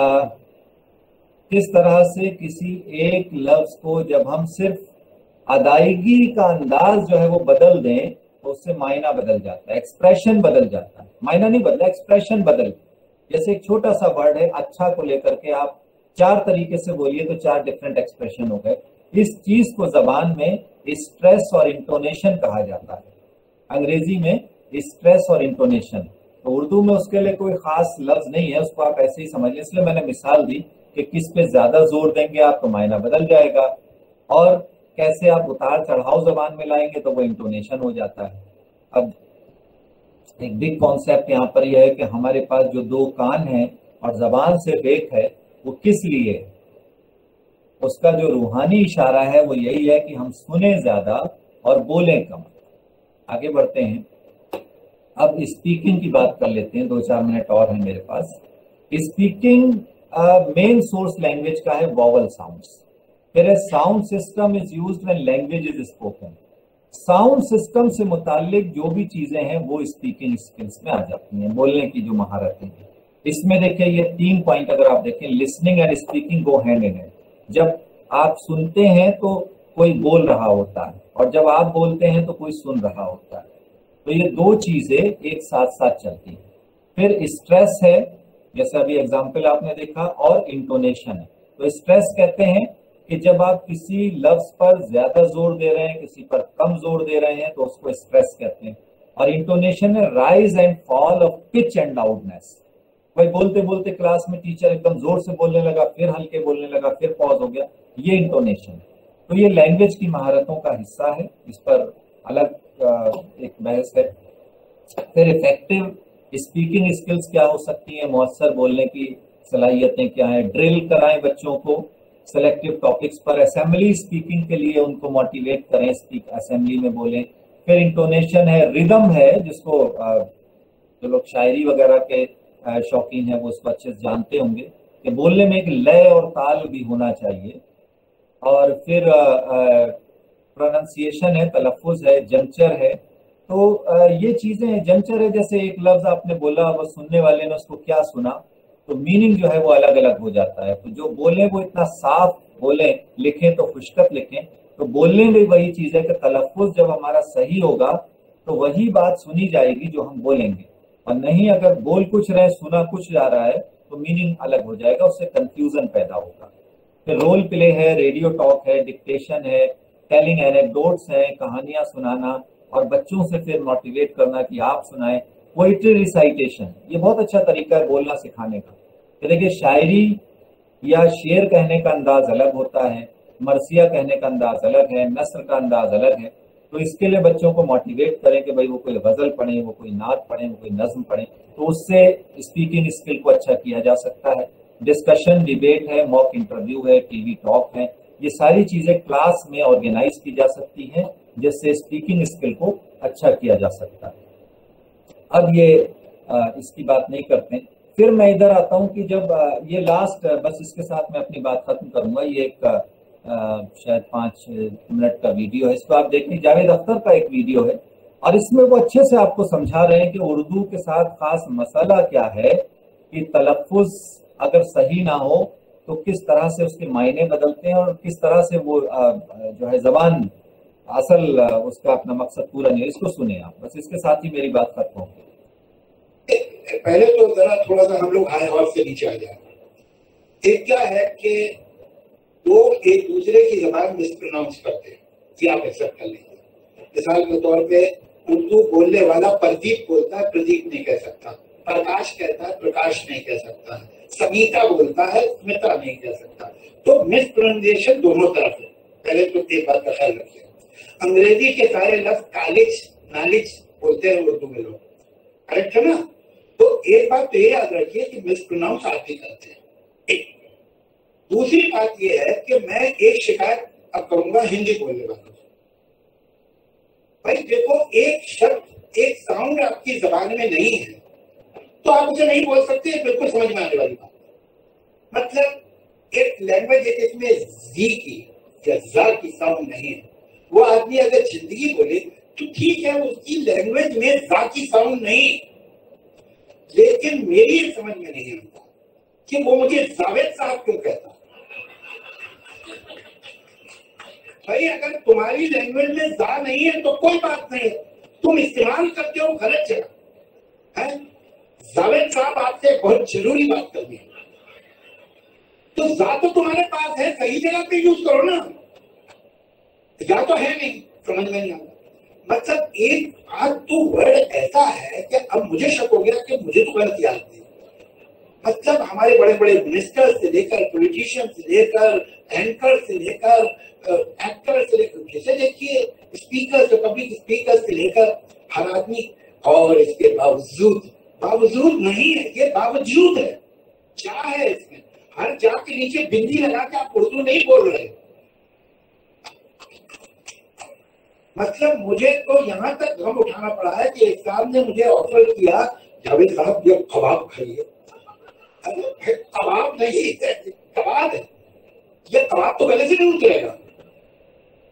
किस तरह से किसी एक लफ्ज को जब हम सिर्फ अदायगी का अंदाज जो है वो बदल दें तो उससे मायना बदल जाता है, एक्सप्रेशन बदल जाता है, मायना नहीं बदला एक्सप्रेशन बदल गया। जैसे एक छोटा सा वर्ड है अच्छा को लेकर के आप चार तरीके से बोलिए तो चार डिफरेंट एक्सप्रेशन हो गए। इस चीज को जबान में स्ट्रेस और इंटोनेशन कहा जाता है, अंग्रेजी में स्ट्रेस और इंटोनेशन। तो उर्दू में उसके लिए कोई खास लफ्ज नहीं है, उसको आप ऐसे ही समझिए। इसलिए मैंने मिसाल दी कि किस पे ज्यादा जोर देंगे आप तो मायना बदल जाएगा, और कैसे आप उतार चढ़ाव जबान में लाएंगे तो वो इंटोनेशन हो जाता है। अब एक बिग कॉन्सेप्ट यहाँ पर यह है कि हमारे पास जो दो कान हैं और जबान सिर्फ एक है, वो किस लिए? उसका जो रूहानी इशारा है वो यही है कि हम सुने ज्यादा और बोलें कम। आगे बढ़ते हैं, अब स्पीकिंग की बात कर लेते हैं, दो चार मिनट और है मेरे पास। स्पीकिंग मेन सोर्स लैंग्वेज का है वॉवल साउंड्स। फिर है sound system is used when language is spoken. Sound system से मुतालिक जो भी चीजें हैं वो स्पीकिंग स्किल्स में आ जाती हैं, बोलने की जो महारतें हैं। इसमें देखिए ये तीन पॉइंट अगर आप देखें, listening and speaking go hand in hand. जब आप सुनते हैं तो कोई बोल रहा होता है, और जब आप बोलते हैं तो कोई सुन रहा होता है, तो ये दो चीजें एक साथ साथ चलती हैं। फिर स्ट्रेस है, जैसे अभी एग्जाम्पल आपने देखा, और इंटोनेशन है। तो स्ट्रेस कहते हैं कि जब आप किसी लफ्ज पर ज्यादा जोर दे रहे हैं, किसी पर कम जोर दे रहे हैं, तो उसको स्ट्रेस कहते हैं। और इंटोनेशन है rise and fall of pitch and loudness. भाई बोलते बोलते क्लास में टीचर एकदम जोर से बोलने लगा, फिर हल्के बोलने लगा, फिर पॉज हो गया, ये इंटोनेशन। तो ये लैंग्वेज की महारतों का हिस्सा है, इस पर अलग एक बहस है। फिर इफेक्टिव स्पीकिंग स्किल्स क्या हो सकती है, मौसर बोलने की सलाहियतें क्या है, ड्रिल कराएं बच्चों को सेलेक्टिव टॉपिक्स पर, असेंबली स्पीकिंग के लिए उनको मोटिवेट करें, स्पीक असेंबली में बोलें। फिर इंटोनेशन है, रिदम है, जिसको जो लोग शायरी वगैरह के शौकीन है वो उसको अच्छे से जानते होंगे कि बोलने में एक लय और ताल भी होना चाहिए। और फिर प्रोनंसिएशन है, तलफ़ुज़ है, जंचर है। तो आ, ये चीज़ें हैं। जंचर है जैसे एक लफ्ज़ आपने बोला, वो सुनने वाले ने उसको क्या सुना, तो मीनिंग जो है वो अलग अलग हो जाता है। तो जो बोलें वो इतना साफ बोलें, लिखें तो खुशकत लिखें। तो बोलने में वही चीज़ है कि तलफ़ुज़ जब हमारा सही होगा तो वही बात सुनी जाएगी जो हम बोलेंगे, और नहीं अगर बोल कुछ रहे सुना कुछ जा रहा है तो मीनिंग अलग हो जाएगा, उससे कंफ्यूजन पैदा होगा। फिर रोल प्ले है, रेडियो टॉक है, डिक्टेशन है, टेलिंग एनेक्डोट्स है, कहानियां सुनाना, और बच्चों से फिर मोटिवेट करना कि आप सुनाएं। पोइट्री रिसाइटेशन, ये बहुत अच्छा तरीका है बोलना सिखाने का। देखिए शायरी या शेर कहने का अंदाज अलग होता है, मरसिया कहने का अंदाज अलग है, नस्र का अंदाज अलग है। तो इसके लिए बच्चों को मोटिवेट करें कि भाई वो कोई गजल पढ़े, वो कोई नात पढ़े, वो कोई नज्म पढ़े, तो उससे स्पीकिंग स्किल को अच्छा किया जा सकता है। डिस्कशन, डिबेट है, मॉक इंटरव्यू है, टीवी टॉक है, ये सारी चीजें क्लास में ऑर्गेनाइज की जा सकती हैं, जिससे स्पीकिंग स्किल को अच्छा किया जा सकता है। अब ये आ, इसकी बात नहीं करते। फिर मैं इधर आता हूँ कि जब आ, ये लास्ट, बस इसके साथ मैं अपनी बात खत्म करूंगा। ये एक Uh, शायद पाँच मिनट का वीडियो है, इसको आप देखें, जावेद अख्तर का एक वीडियो है, और इसमें वो अच्छे से आपको समझा रहे हैं कि उर्दू के साथ खास मसला क्या है, कि तलफ़ुज़ अगर सही ना हो तो किस तरह से उसके मायने बदलते हैं, और किस तरह से वो आ, जो है जबान असल आ, उसका अपना मकसद पूरा नहीं। इसको सुने आप, बस इसके साथ ही मेरी बात खत्म होगी। पहले तो जरा थोड़ा सा हम लोग हाई हॉल से नीचे आ जाए। एक क्या है कि लोग एक दूसरे की जबान मिसप्रोनाउंस करते हैं, क्या एक्सेप्ट कर लेंगे। मिसाल के तौर पे उर्दू बोलने वाला प्रदीप बोलता है, प्रदीप नहीं कह सकता, प्रकाश कहता है, प्रकाश नहीं कह सकता, समीता बोलता है, स्मिता नहीं कह सकता। तो मिसप्रोनाउंसिएशन दोनों तरफ है। पहले तो एक बात का ख्याल रखें, अंग्रेजी के सारे लफ्ज कॉलेज नॉलेज बोलते हैं उर्दू में लोग, करेक्ट है ना। तो एक बात तो ये याद रखिए कि मिसप्रोनाउंस आदमी करते हैं। दूसरी बात यह है कि मैं एक शिकायत अब करूंगा हिंदी बोलने वालों से, भाई देखो एक शब्द एक साउंड आपकी जबान में नहीं है तो आप उसे नहीं बोल सकते, बिल्कुल समझ में आने वाली बात। मतलब एक लैंग्वेज है जिसमें जी की या जा की साउंड नहीं है, वो आदमी अगर जिंदगी बोले तो ठीक है, उसकी लैंग्वेज में जा की साउंड नहीं, लेकिन मेरी ये समझ में नहीं आता कि वो मुझे जावेद साहब क्यों कहता। भाई अगर तुम्हारी लैंग्वेज में जा नहीं है तो कोई बात नहीं, तुम इस्तेमाल करते हो गलत जगह है। जावेद साहब आपसे बहुत जरूरी बात करनी है, तो जा तो तुम्हारे पास है, सही जगह पे यूज करो ना, या तो है नहीं। समझ में नहीं आता मतलब एक आज तो वर्ड ऐसा है कि अब मुझे शक हो गया कि मुझे तो गलत याद नहीं। मतलब हमारे बड़े बड़े मिनिस्टर से लेकर पॉलिटिशियन से लेकर एंकर से लेकर एक्टर से लेकर जैसे देखिए स्पीकर से पब्लिक स्पीकर से लेकर हर आदमी, और इसके बावजूद बावजूद नहीं है ये, बावजूद है। क्या है इसमें? हर जात के नीचे बिंदी लगा के आप उर्दू नहीं बोल रहे। मतलब मुझे तो यहाँ तक गम उठाना पड़ा है कि एक साहब ने मुझे ऑफर किया, जावेद साहब ये कबाब खाइए। अरे कबाब नहीं, कबाब है ये, कबाब तो गले से नहीं उतरेगा।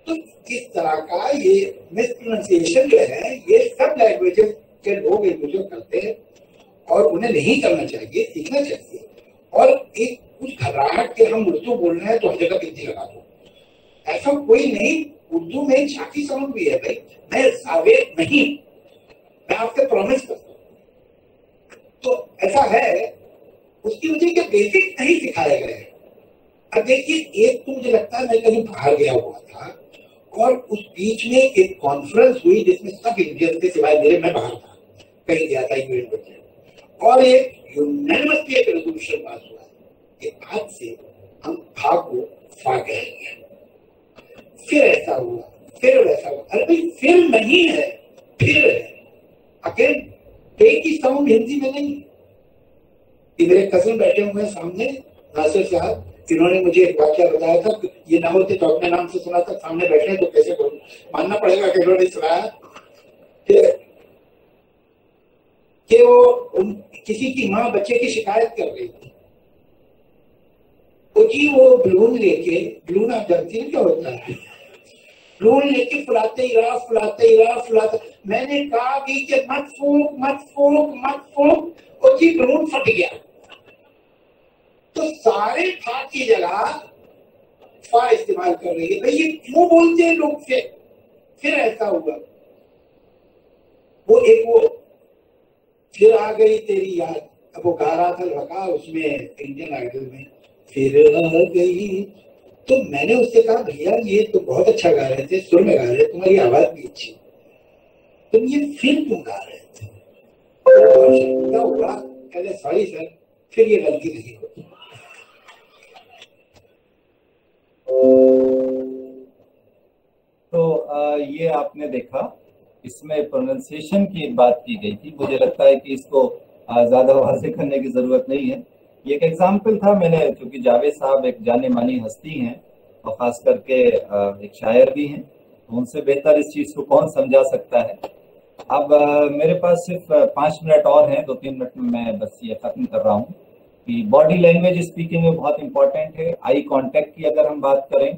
तो इस तरह का ये मिसप्रोनाउंसिएशन जो है ये सब लैंग्वेजेस के लोग एक दूसरे करते हैं और उन्हें नहीं करना चाहिए, सीखना चाहिए। और एक उस घबराहट के हम उर्दू बोल रहे हैं तो हर जगह बिंदी लगा दो, ऐसा कोई नहीं। उर्दू में झांकी समझ भी है भाई, मैं जावेद नहीं, मैं आपसे प्रॉमिस करता हूँ। तो ऐसा है, उसकी वजह के बेसिक नहीं सिखाए गए। अब देखिए एक तो मुझे लगता है मैं कहीं बाहर गया हुआ था और उस बीच में एक कॉन्फ्रेंस हुई जिसमें सब इंडियन के सिवाय मेरे, मैं बाहर था, कहीं गया था इवेंट में, और एक यूनानिमसली एक रेजोल्यूशन पास हुआ कि आज से हम फा को फा कहेंगे। फिर ऐसा हुआ, फिर वैसा हुआ, अरे भाई फिर नहीं है, फिर है। अगेन पे की साउंड हिंदी में नहीं है। मेरे कजन बैठे हुए हैं सामने, नासिर साहब, इन्होंने मुझे एक वाक्य बताया था, ये ना होते तो अपने नाम से सुना था, सामने बैठे हैं तो कैसे बोलूं, मानना पड़ेगा कि इन्होंने सुनाया कि कि वो उन, किसी की माँ बच्चे की शिकायत कर रही थी। तो जी वो बलून लेके, बलून आप जानती हैं क्या होता है, बलून लेके फुलाते ही रहा फुलाते ही रहा फुलाते मैंने कहा भी कि मत फूंक मत फूंक मत फूंक, और जी बलून फट गया। तो सारे फा की जगह फा इस्तेमाल कर रही है। भाई ये क्यों बोलते हैं लोग? से फिर ऐसा हुआ, वो एक वो फिर आ गई तेरी याद, अब वो गा रहा था लड़का उसमें इंडियन आइडल में, फिर आ गई। तो मैंने उससे कहा भैया ये तो बहुत अच्छा गा रहे थे, सुर में गा रहे, तुम्हारी आवाज भी अच्छी, तुम ये फिर क्यों गा रहे थे? क्या हुआ? कहते सॉरी सर, फिर ये गलती नहीं होगी। तो आ, ये आपने देखा, इसमें प्रोनाउंसिएशन की बात की गई थी। मुझे लगता है कि इसको ज्यादा वाज़े करने की जरूरत नहीं है। ये एक एग्जाम्पल था। मैंने चूंकि जावेद साहब एक जाने मानी हस्ती हैं और खास करके आ, एक शायर भी हैं, तो उनसे बेहतर इस चीज को कौन समझा सकता है। अब आ, मेरे पास सिर्फ पाँच मिनट और हैं, दो तीन मिनट में मैं बस ये खत्म कर रहा हूँ कि बॉडी लैंग्वेज स्पीकिंग में बहुत इंपॉर्टेंट है। आई कांटेक्ट की अगर हम बात करें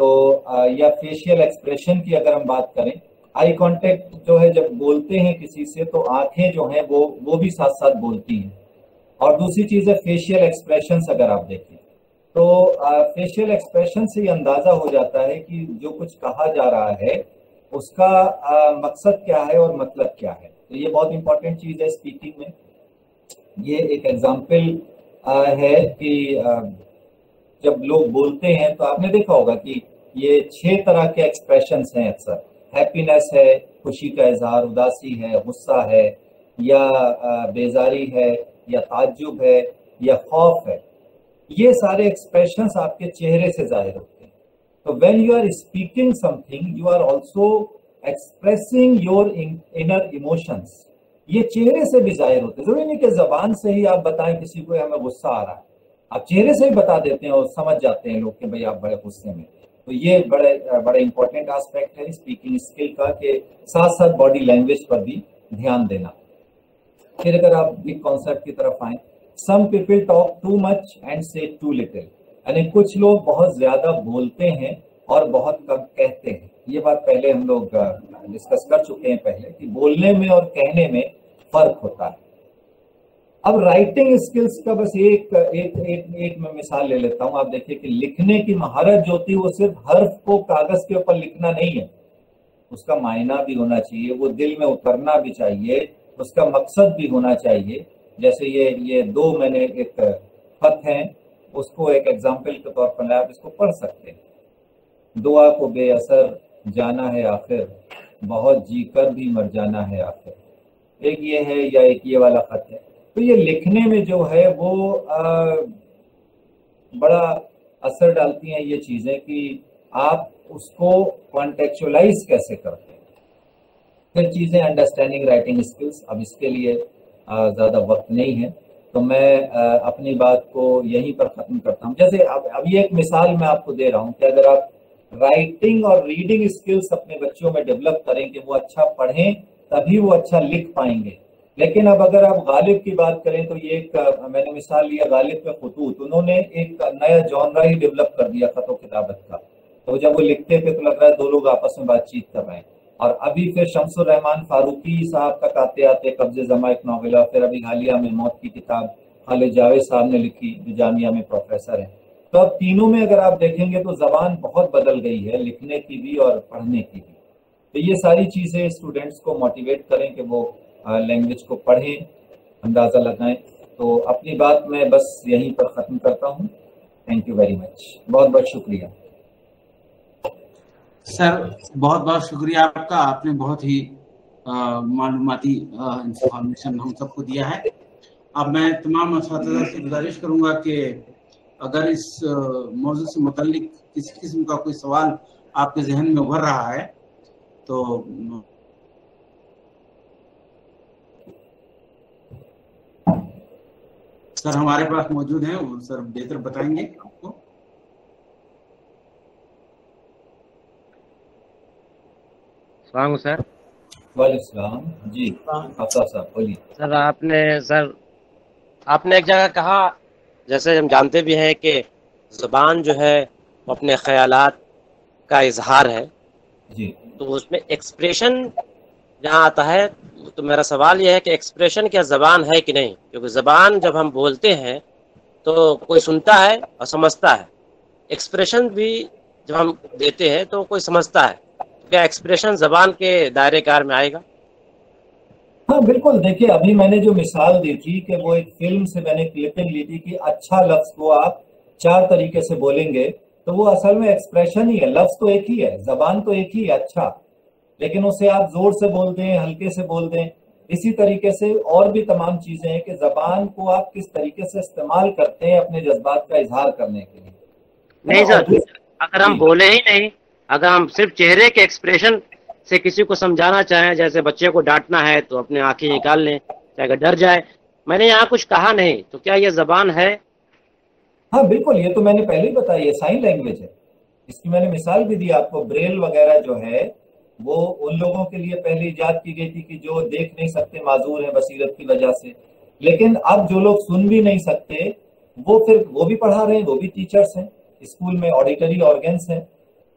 तो आ, या फेशियल एक्सप्रेशन की अगर हम बात करें, आई कांटेक्ट जो है जब बोलते हैं किसी से तो आंखें जो हैं वो वो भी साथ साथ बोलती हैं। और दूसरी चीज़ है फेशियल एक्सप्रेशंस। अगर आप देखें तो आ, फेशियल एक्सप्रेशन से ये अंदाज़ा हो जाता है कि जो कुछ कहा जा रहा है उसका आ, मकसद क्या है और मतलब क्या है। तो ये बहुत इंपॉर्टेंट चीज़ है स्पीकिंग में। ये एक एग्जाम्पल है कि आ, जब लोग बोलते हैं तो आपने देखा होगा कि ये छह तरह के एक्सप्रेशंस हैं अक्सर। हैप्पीनेस है, खुशी का इजहार, उदासी है, गुस्सा है, या बेजारी है, या ताज्जुब है, या खौफ है। ये सारे एक्सप्रेशंस आपके चेहरे से जाहिर होते हैं। तो when you are speaking something you are also expressing your inner emotions. ये चेहरे से भी जाहिर होते हैं। जरूरी नहीं कि जबान से ही आप बताएं किसी को हमें गुस्सा आ रहा है, आप चेहरे से ही बता देते हैं और समझ जाते हैं लोग कि भाई आप बड़े गुस्से में। तो ये बड़े बड़े इंपॉर्टेंट एस्पेक्ट है स्पीकिंग स्किल का, के साथ साथ बॉडी लैंग्वेज पर भी ध्यान देना। फिर अगर आप बिग कॉन्सेप्ट की तरफ आए, some people talk too much and say too little, यानी कुछ लोग बहुत ज्यादा बोलते हैं और बहुत कम कहते हैं। ये बात पहले हम लोग डिस्कस कर चुके हैं पहले कि बोलने में और कहने में फर्क होता है। अब राइटिंग स्किल्स का बस एक एक एक एक मैं मिसाल ले लेता हूं। आप देखिए कि लिखने की महारत जो होती है वो सिर्फ हर्फ को कागज के ऊपर लिखना नहीं है, उसका मायना भी होना चाहिए, वो दिल में उतरना भी चाहिए, उसका मकसद भी होना चाहिए। जैसे ये ये दो मैंने एक खत है उसको एक एग्जाम्पल के तौर पर आप इसको पढ़ सकते हैं। दुआ को बेअसर जाना है आखिर, बहुत जी कर भी मर जाना है आखिर। एक ये है या एक ये वाला खत है। तो ये लिखने में जो है वो आ, बड़ा असर डालती हैं ये चीजें कि आप उसको कॉन्टेक्चुअलाइज कैसे करते हैं। फिर चीजें अंडरस्टैंडिंग राइटिंग स्किल्स, अब इसके लिए ज़्यादा वक्त नहीं है तो मैं आ, अपनी बात को यहीं पर खत्म करता हूँ। जैसे अब अभी एक मिसाल मैं आपको दे रहा हूँ कि अगर आप राइटिंग और रीडिंग स्किल्स अपने बच्चों में डेवलप करें कि वो अच्छा पढ़ें तभी वो अच्छा लिख पाएंगे। लेकिन अब अगर आप गालिब की बात करें तो ये एक मैंने मिसाल लिया गालिब के खतूत, उन्होंने एक नया जॉनरा ही डेवलप कर दिया खतों किताबत का। तो जब वो लिखते थे तो लग रहा है दो लोग आपस में बातचीत कर रहे हैं। और अभी फिर शम्सुर्रहमान फारूकी साहब तक आते आते कब्जे जमा एक नॉवेला, फिर अभी हालिया में मौत की किताब खालिद जावेद साहब ने लिखी जो जामिया में प्रोफेसर है। तो अब तीनों में अगर आप देखेंगे तो जबान बहुत बदल गई है, लिखने की भी और पढ़ने की भी। तो ये सारी चीजें स्टूडेंट्स को मोटिवेट करें कि वो लैंग्वेज को पढ़ें, अंदाजा लगाएं। तो अपनी बात मैं बस यहीं पर खत्म करता हूँ। थैंक यू वेरी मच, बहुत बहुत शुक्रिया सर, बहुत बहुत शुक्रिया आपका। आपने बहुत ही मालूमाती इंफॉर्मेशन हम सबको दिया है। अब मैं तमाम असातिज़ा से गुजारिश करूँगा कि अगर इस मौजू से मुतल्लिक किसी किस्म का कोई सवाल आपके जहन में उभर रहा है तो सर हमारे पास मौजूद हैं, वो सर बेहतर बताएंगे आपको। सलाम सर। वालेकुम सलाम जी। अच्छा साहब बोलिए। सर आपने सर आपने एक जगह कहा, जैसे हम जानते भी हैं कि ज़बान जो है वो अपने ख्यालात का इजहार है जी, तो उसमें एक्सप्रेशन जहाँ आता है तो मेरा सवाल यह है कि एक्सप्रेशन क्या ज़बान है कि नहीं? क्योंकि ज़बान जब हम बोलते हैं तो कोई सुनता है और समझता है, एक्सप्रेशन भी जब हम देते हैं तो कोई समझता है। क्या एक्सप्रेशन ज़बान के दायरे कार में आएगा? हाँ बिल्कुल। देखिए अभी मैंने जो मिसाल दी थी कि वो एक फिल्म से मैंने क्लिपिंग ली थी कि अच्छा लफ्ज़ को आप चार तरीके से बोलेंगे तो वो असल में एक्सप्रेशन ही है। लफ्ज़ तो एक ही है, ज़बान तो एक ही है अच्छा, लेकिन उसे आप जोर से बोल दें, हल्के से बोल दें। इसी तरीके से और भी तमाम चीजें हैं कि ज़बान को आप किस तरीके से इस्तेमाल करते हैं अपने जज्बात का इजहार करने के लिए। नहीं सर, अगर हम बोले ही नहीं, अगर हम सिर्फ चेहरे के एक्सप्रेशन से किसी को समझाना चाहें, जैसे बच्चे को डांटना है तो अपने आंखें निकाल लें चाहे डर जाए, मैंने यहाँ कुछ कहा नहीं, तो क्या ये ज़बान है? हाँ बिल्कुल, ये तो मैंने पहले ही बताया, ये साइन लैंग्वेज है। इसकी मैंने मिसाल भी दी आपको, ब्रेल वगैरह जो है वो उन लोगों के लिए पहले ईजाद की गई थी कि जो देख नहीं सकते, माजूर है बसीरत की वजह से। लेकिन अब जो लोग सुन भी नहीं सकते वो फिर वो भी पढ़ा रहे हैं, वो भी टीचर्स हैं, स्कूल में ऑडिटरी ऑर्गन्स हैं,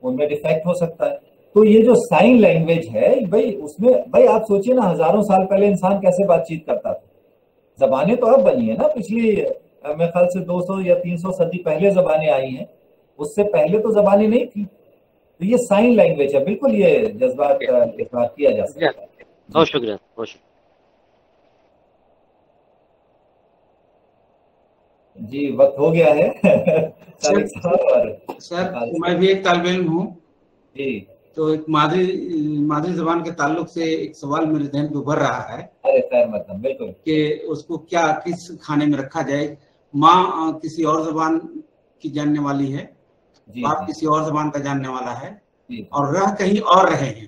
उनमें डिफेक्ट हो सकता है। तो ये जो साइन लैंग्वेज है भाई, उसमें भाई आप सोचिए ना हजारों साल पहले इंसान कैसे बातचीत करता था। जबानें तो अब बनी है ना, पिछली मेरे ख्याल से दो सौ या तीन सौ सदी पहले जबानें आई हैं, उससे पहले तो जबानें नहीं थी। तो ये साइन लैंग्वेज है, बिल्कुल ये जज्बात का किया जा सकता है। बहुत शुक्रिया, बहुत शुक्रिया जी, वक्त हो गया है। सर, सर, सर मैं भी एक तालिब इल्म हूँ जी, तो एक मादरी मादरी जबान के ताल्लुक से एक सवाल मेरे जहन में उभर रहा है। अरे खैर मकदम, बिल्कुल, कि उसको क्या किस खाने में रखा जाए? माँ किसी और जबान की जानने वाली है, बाप किसी और जबान का जानने वाला है, और रह कहीं और रहे हैं,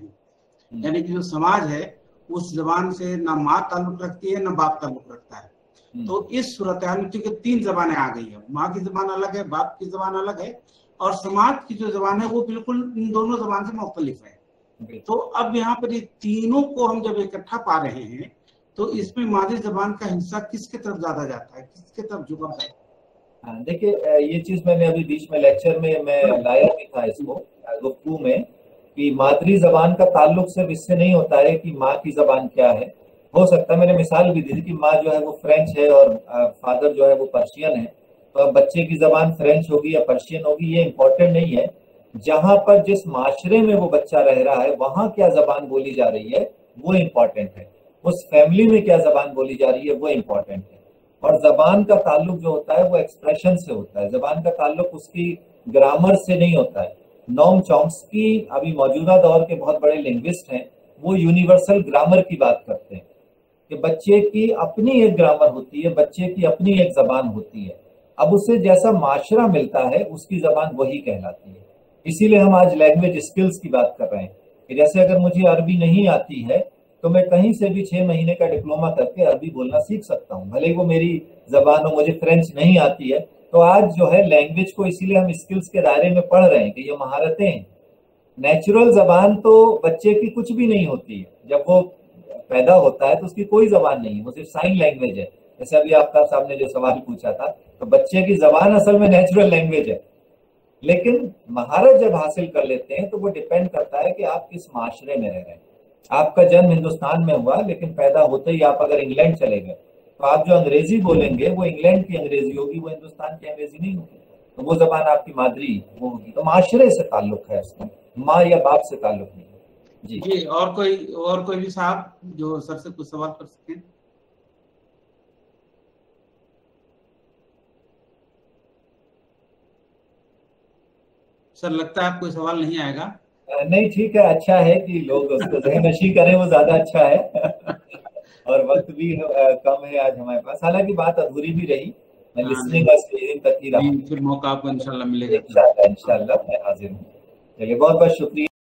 यानी कि जो समाज है उस जबान से ना माँ ताल्लुक रखती है ना बाप ताल्लुक रखता है। तो इस सूरत हाल में क्योंकि तीन जबानें आ गई है, माँ की जबान अलग है, बाप की जबान अलग है, और समाज की जो जबान है वो बिल्कुल इन दोनों जबान से मुख्तलिफ है। तो अब यहाँ पर ये तीनों को हम जब इकट्ठा पा रहे हैं तो इसमें मादरी जबान का हिस्सा किसके तरफ ज्यादा जाता है, किसके तरफ झुका है? देखिए ये चीज मैंने अभी बीच में लेक्चर में मैं लाया भी था इसको गुफ्तगू में, कि मादरी जबान का ताल्लुक सिर्फ इससे नहीं होता है कि माँ की जबान क्या है, हो सकता है, मैंने मिसाल भी दी थी कि माँ जो है वो फ्रेंच है और फादर जो है वो पर्शियन है, तो अब बच्चे की जबान फ्रेंच होगी या पर्शियन होगी ये इम्पोर्टेंट नहीं है। जहाँ पर जिस माशरे में वो बच्चा रह रहा है वहाँ क्या जबान बोली जा रही है वो इम्पोर्टेंट है, उस फैमिली में क्या जबान बोली जा रही है वो इम्पोर्टेंट है। और जबान का ताल्लुक जो होता है वो एक्सप्रेशन से होता है, जबान का ताल्लुक उसकी ग्रामर से नहीं होता है। नोम चॉम्स्की अभी मौजूदा दौर के बहुत बड़े लिंग्विस्ट हैं, वो यूनिवर्सल ग्रामर की बात करते हैं कि बच्चे की अपनी एक ग्रामर होती है, बच्चे की अपनी एक जबान होती है। अब उसे जैसा माशरा मिलता है उसकी जबान वही कहलाती है। इसीलिए हम आज लैंग्वेज स्किल्स की बात कर रहे हैं कि जैसे अगर मुझे अरबी नहीं आती है तो मैं कहीं से भी छह महीने का डिप्लोमा करके अरबी बोलना सीख सकता हूँ, भले वो मेरी जबान हो। मुझे फ्रेंच नहीं आती है तो आज जो है लैंग्वेज को इसीलिए हम स्किल्स के दायरे में पढ़ रहे हैं कि ये महारतें हैं। नेचुरल जबान तो बच्चे की कुछ भी नहीं होती है, जब वो पैदा होता है तो उसकी कोई जबान नहीं है, वो सिर्फ साइन लैंग्वेज है। जैसे अभी आपका सामने जो सवाल पूछा था तो बच्चे की जबान असल में नेचुरल लैंग्वेज है, लेकिन महारत जब हासिल कर लेते हैं तो वो डिपेंड करता है कि आप किस माशरे में रह रहे हैं। आपका जन्म हिंदुस्तान में हुआ लेकिन पैदा होते ही आप अगर इंग्लैंड चले गए तो आप जो अंग्रेजी बोलेंगे वो इंग्लैंड की अंग्रेजी होगी, वो हिंदुस्तान की अंग्रेजी नहीं होगी, तो वो जबान आपकी मादरी वो होगी। तो माशरे से ताल्लुक है उसका, माँ या बाप से ताल्लुक नहीं है। जी जी, और कोई और कोई भी साहब जो सर से कुछ सवाल कर सकें? सर लगता है आपको सवाल नहीं आएगा। नहीं ठीक है, अच्छा है कि लोग उसको ज़हननशीं करें, वो ज्यादा अच्छा है और वक्त भी कम है आज हमारे पास, हालांकि बात अधूरी भी रही, मैं लिसनिंग और स्टेरिंग तक ही रहा। फिर मौका आपको इंशाल्लाह मिलेगा, इंशाल्लाह इंशाल्लाह मैं हाजिर हूँ। चलिए बहुत बहुत शुक्रिया।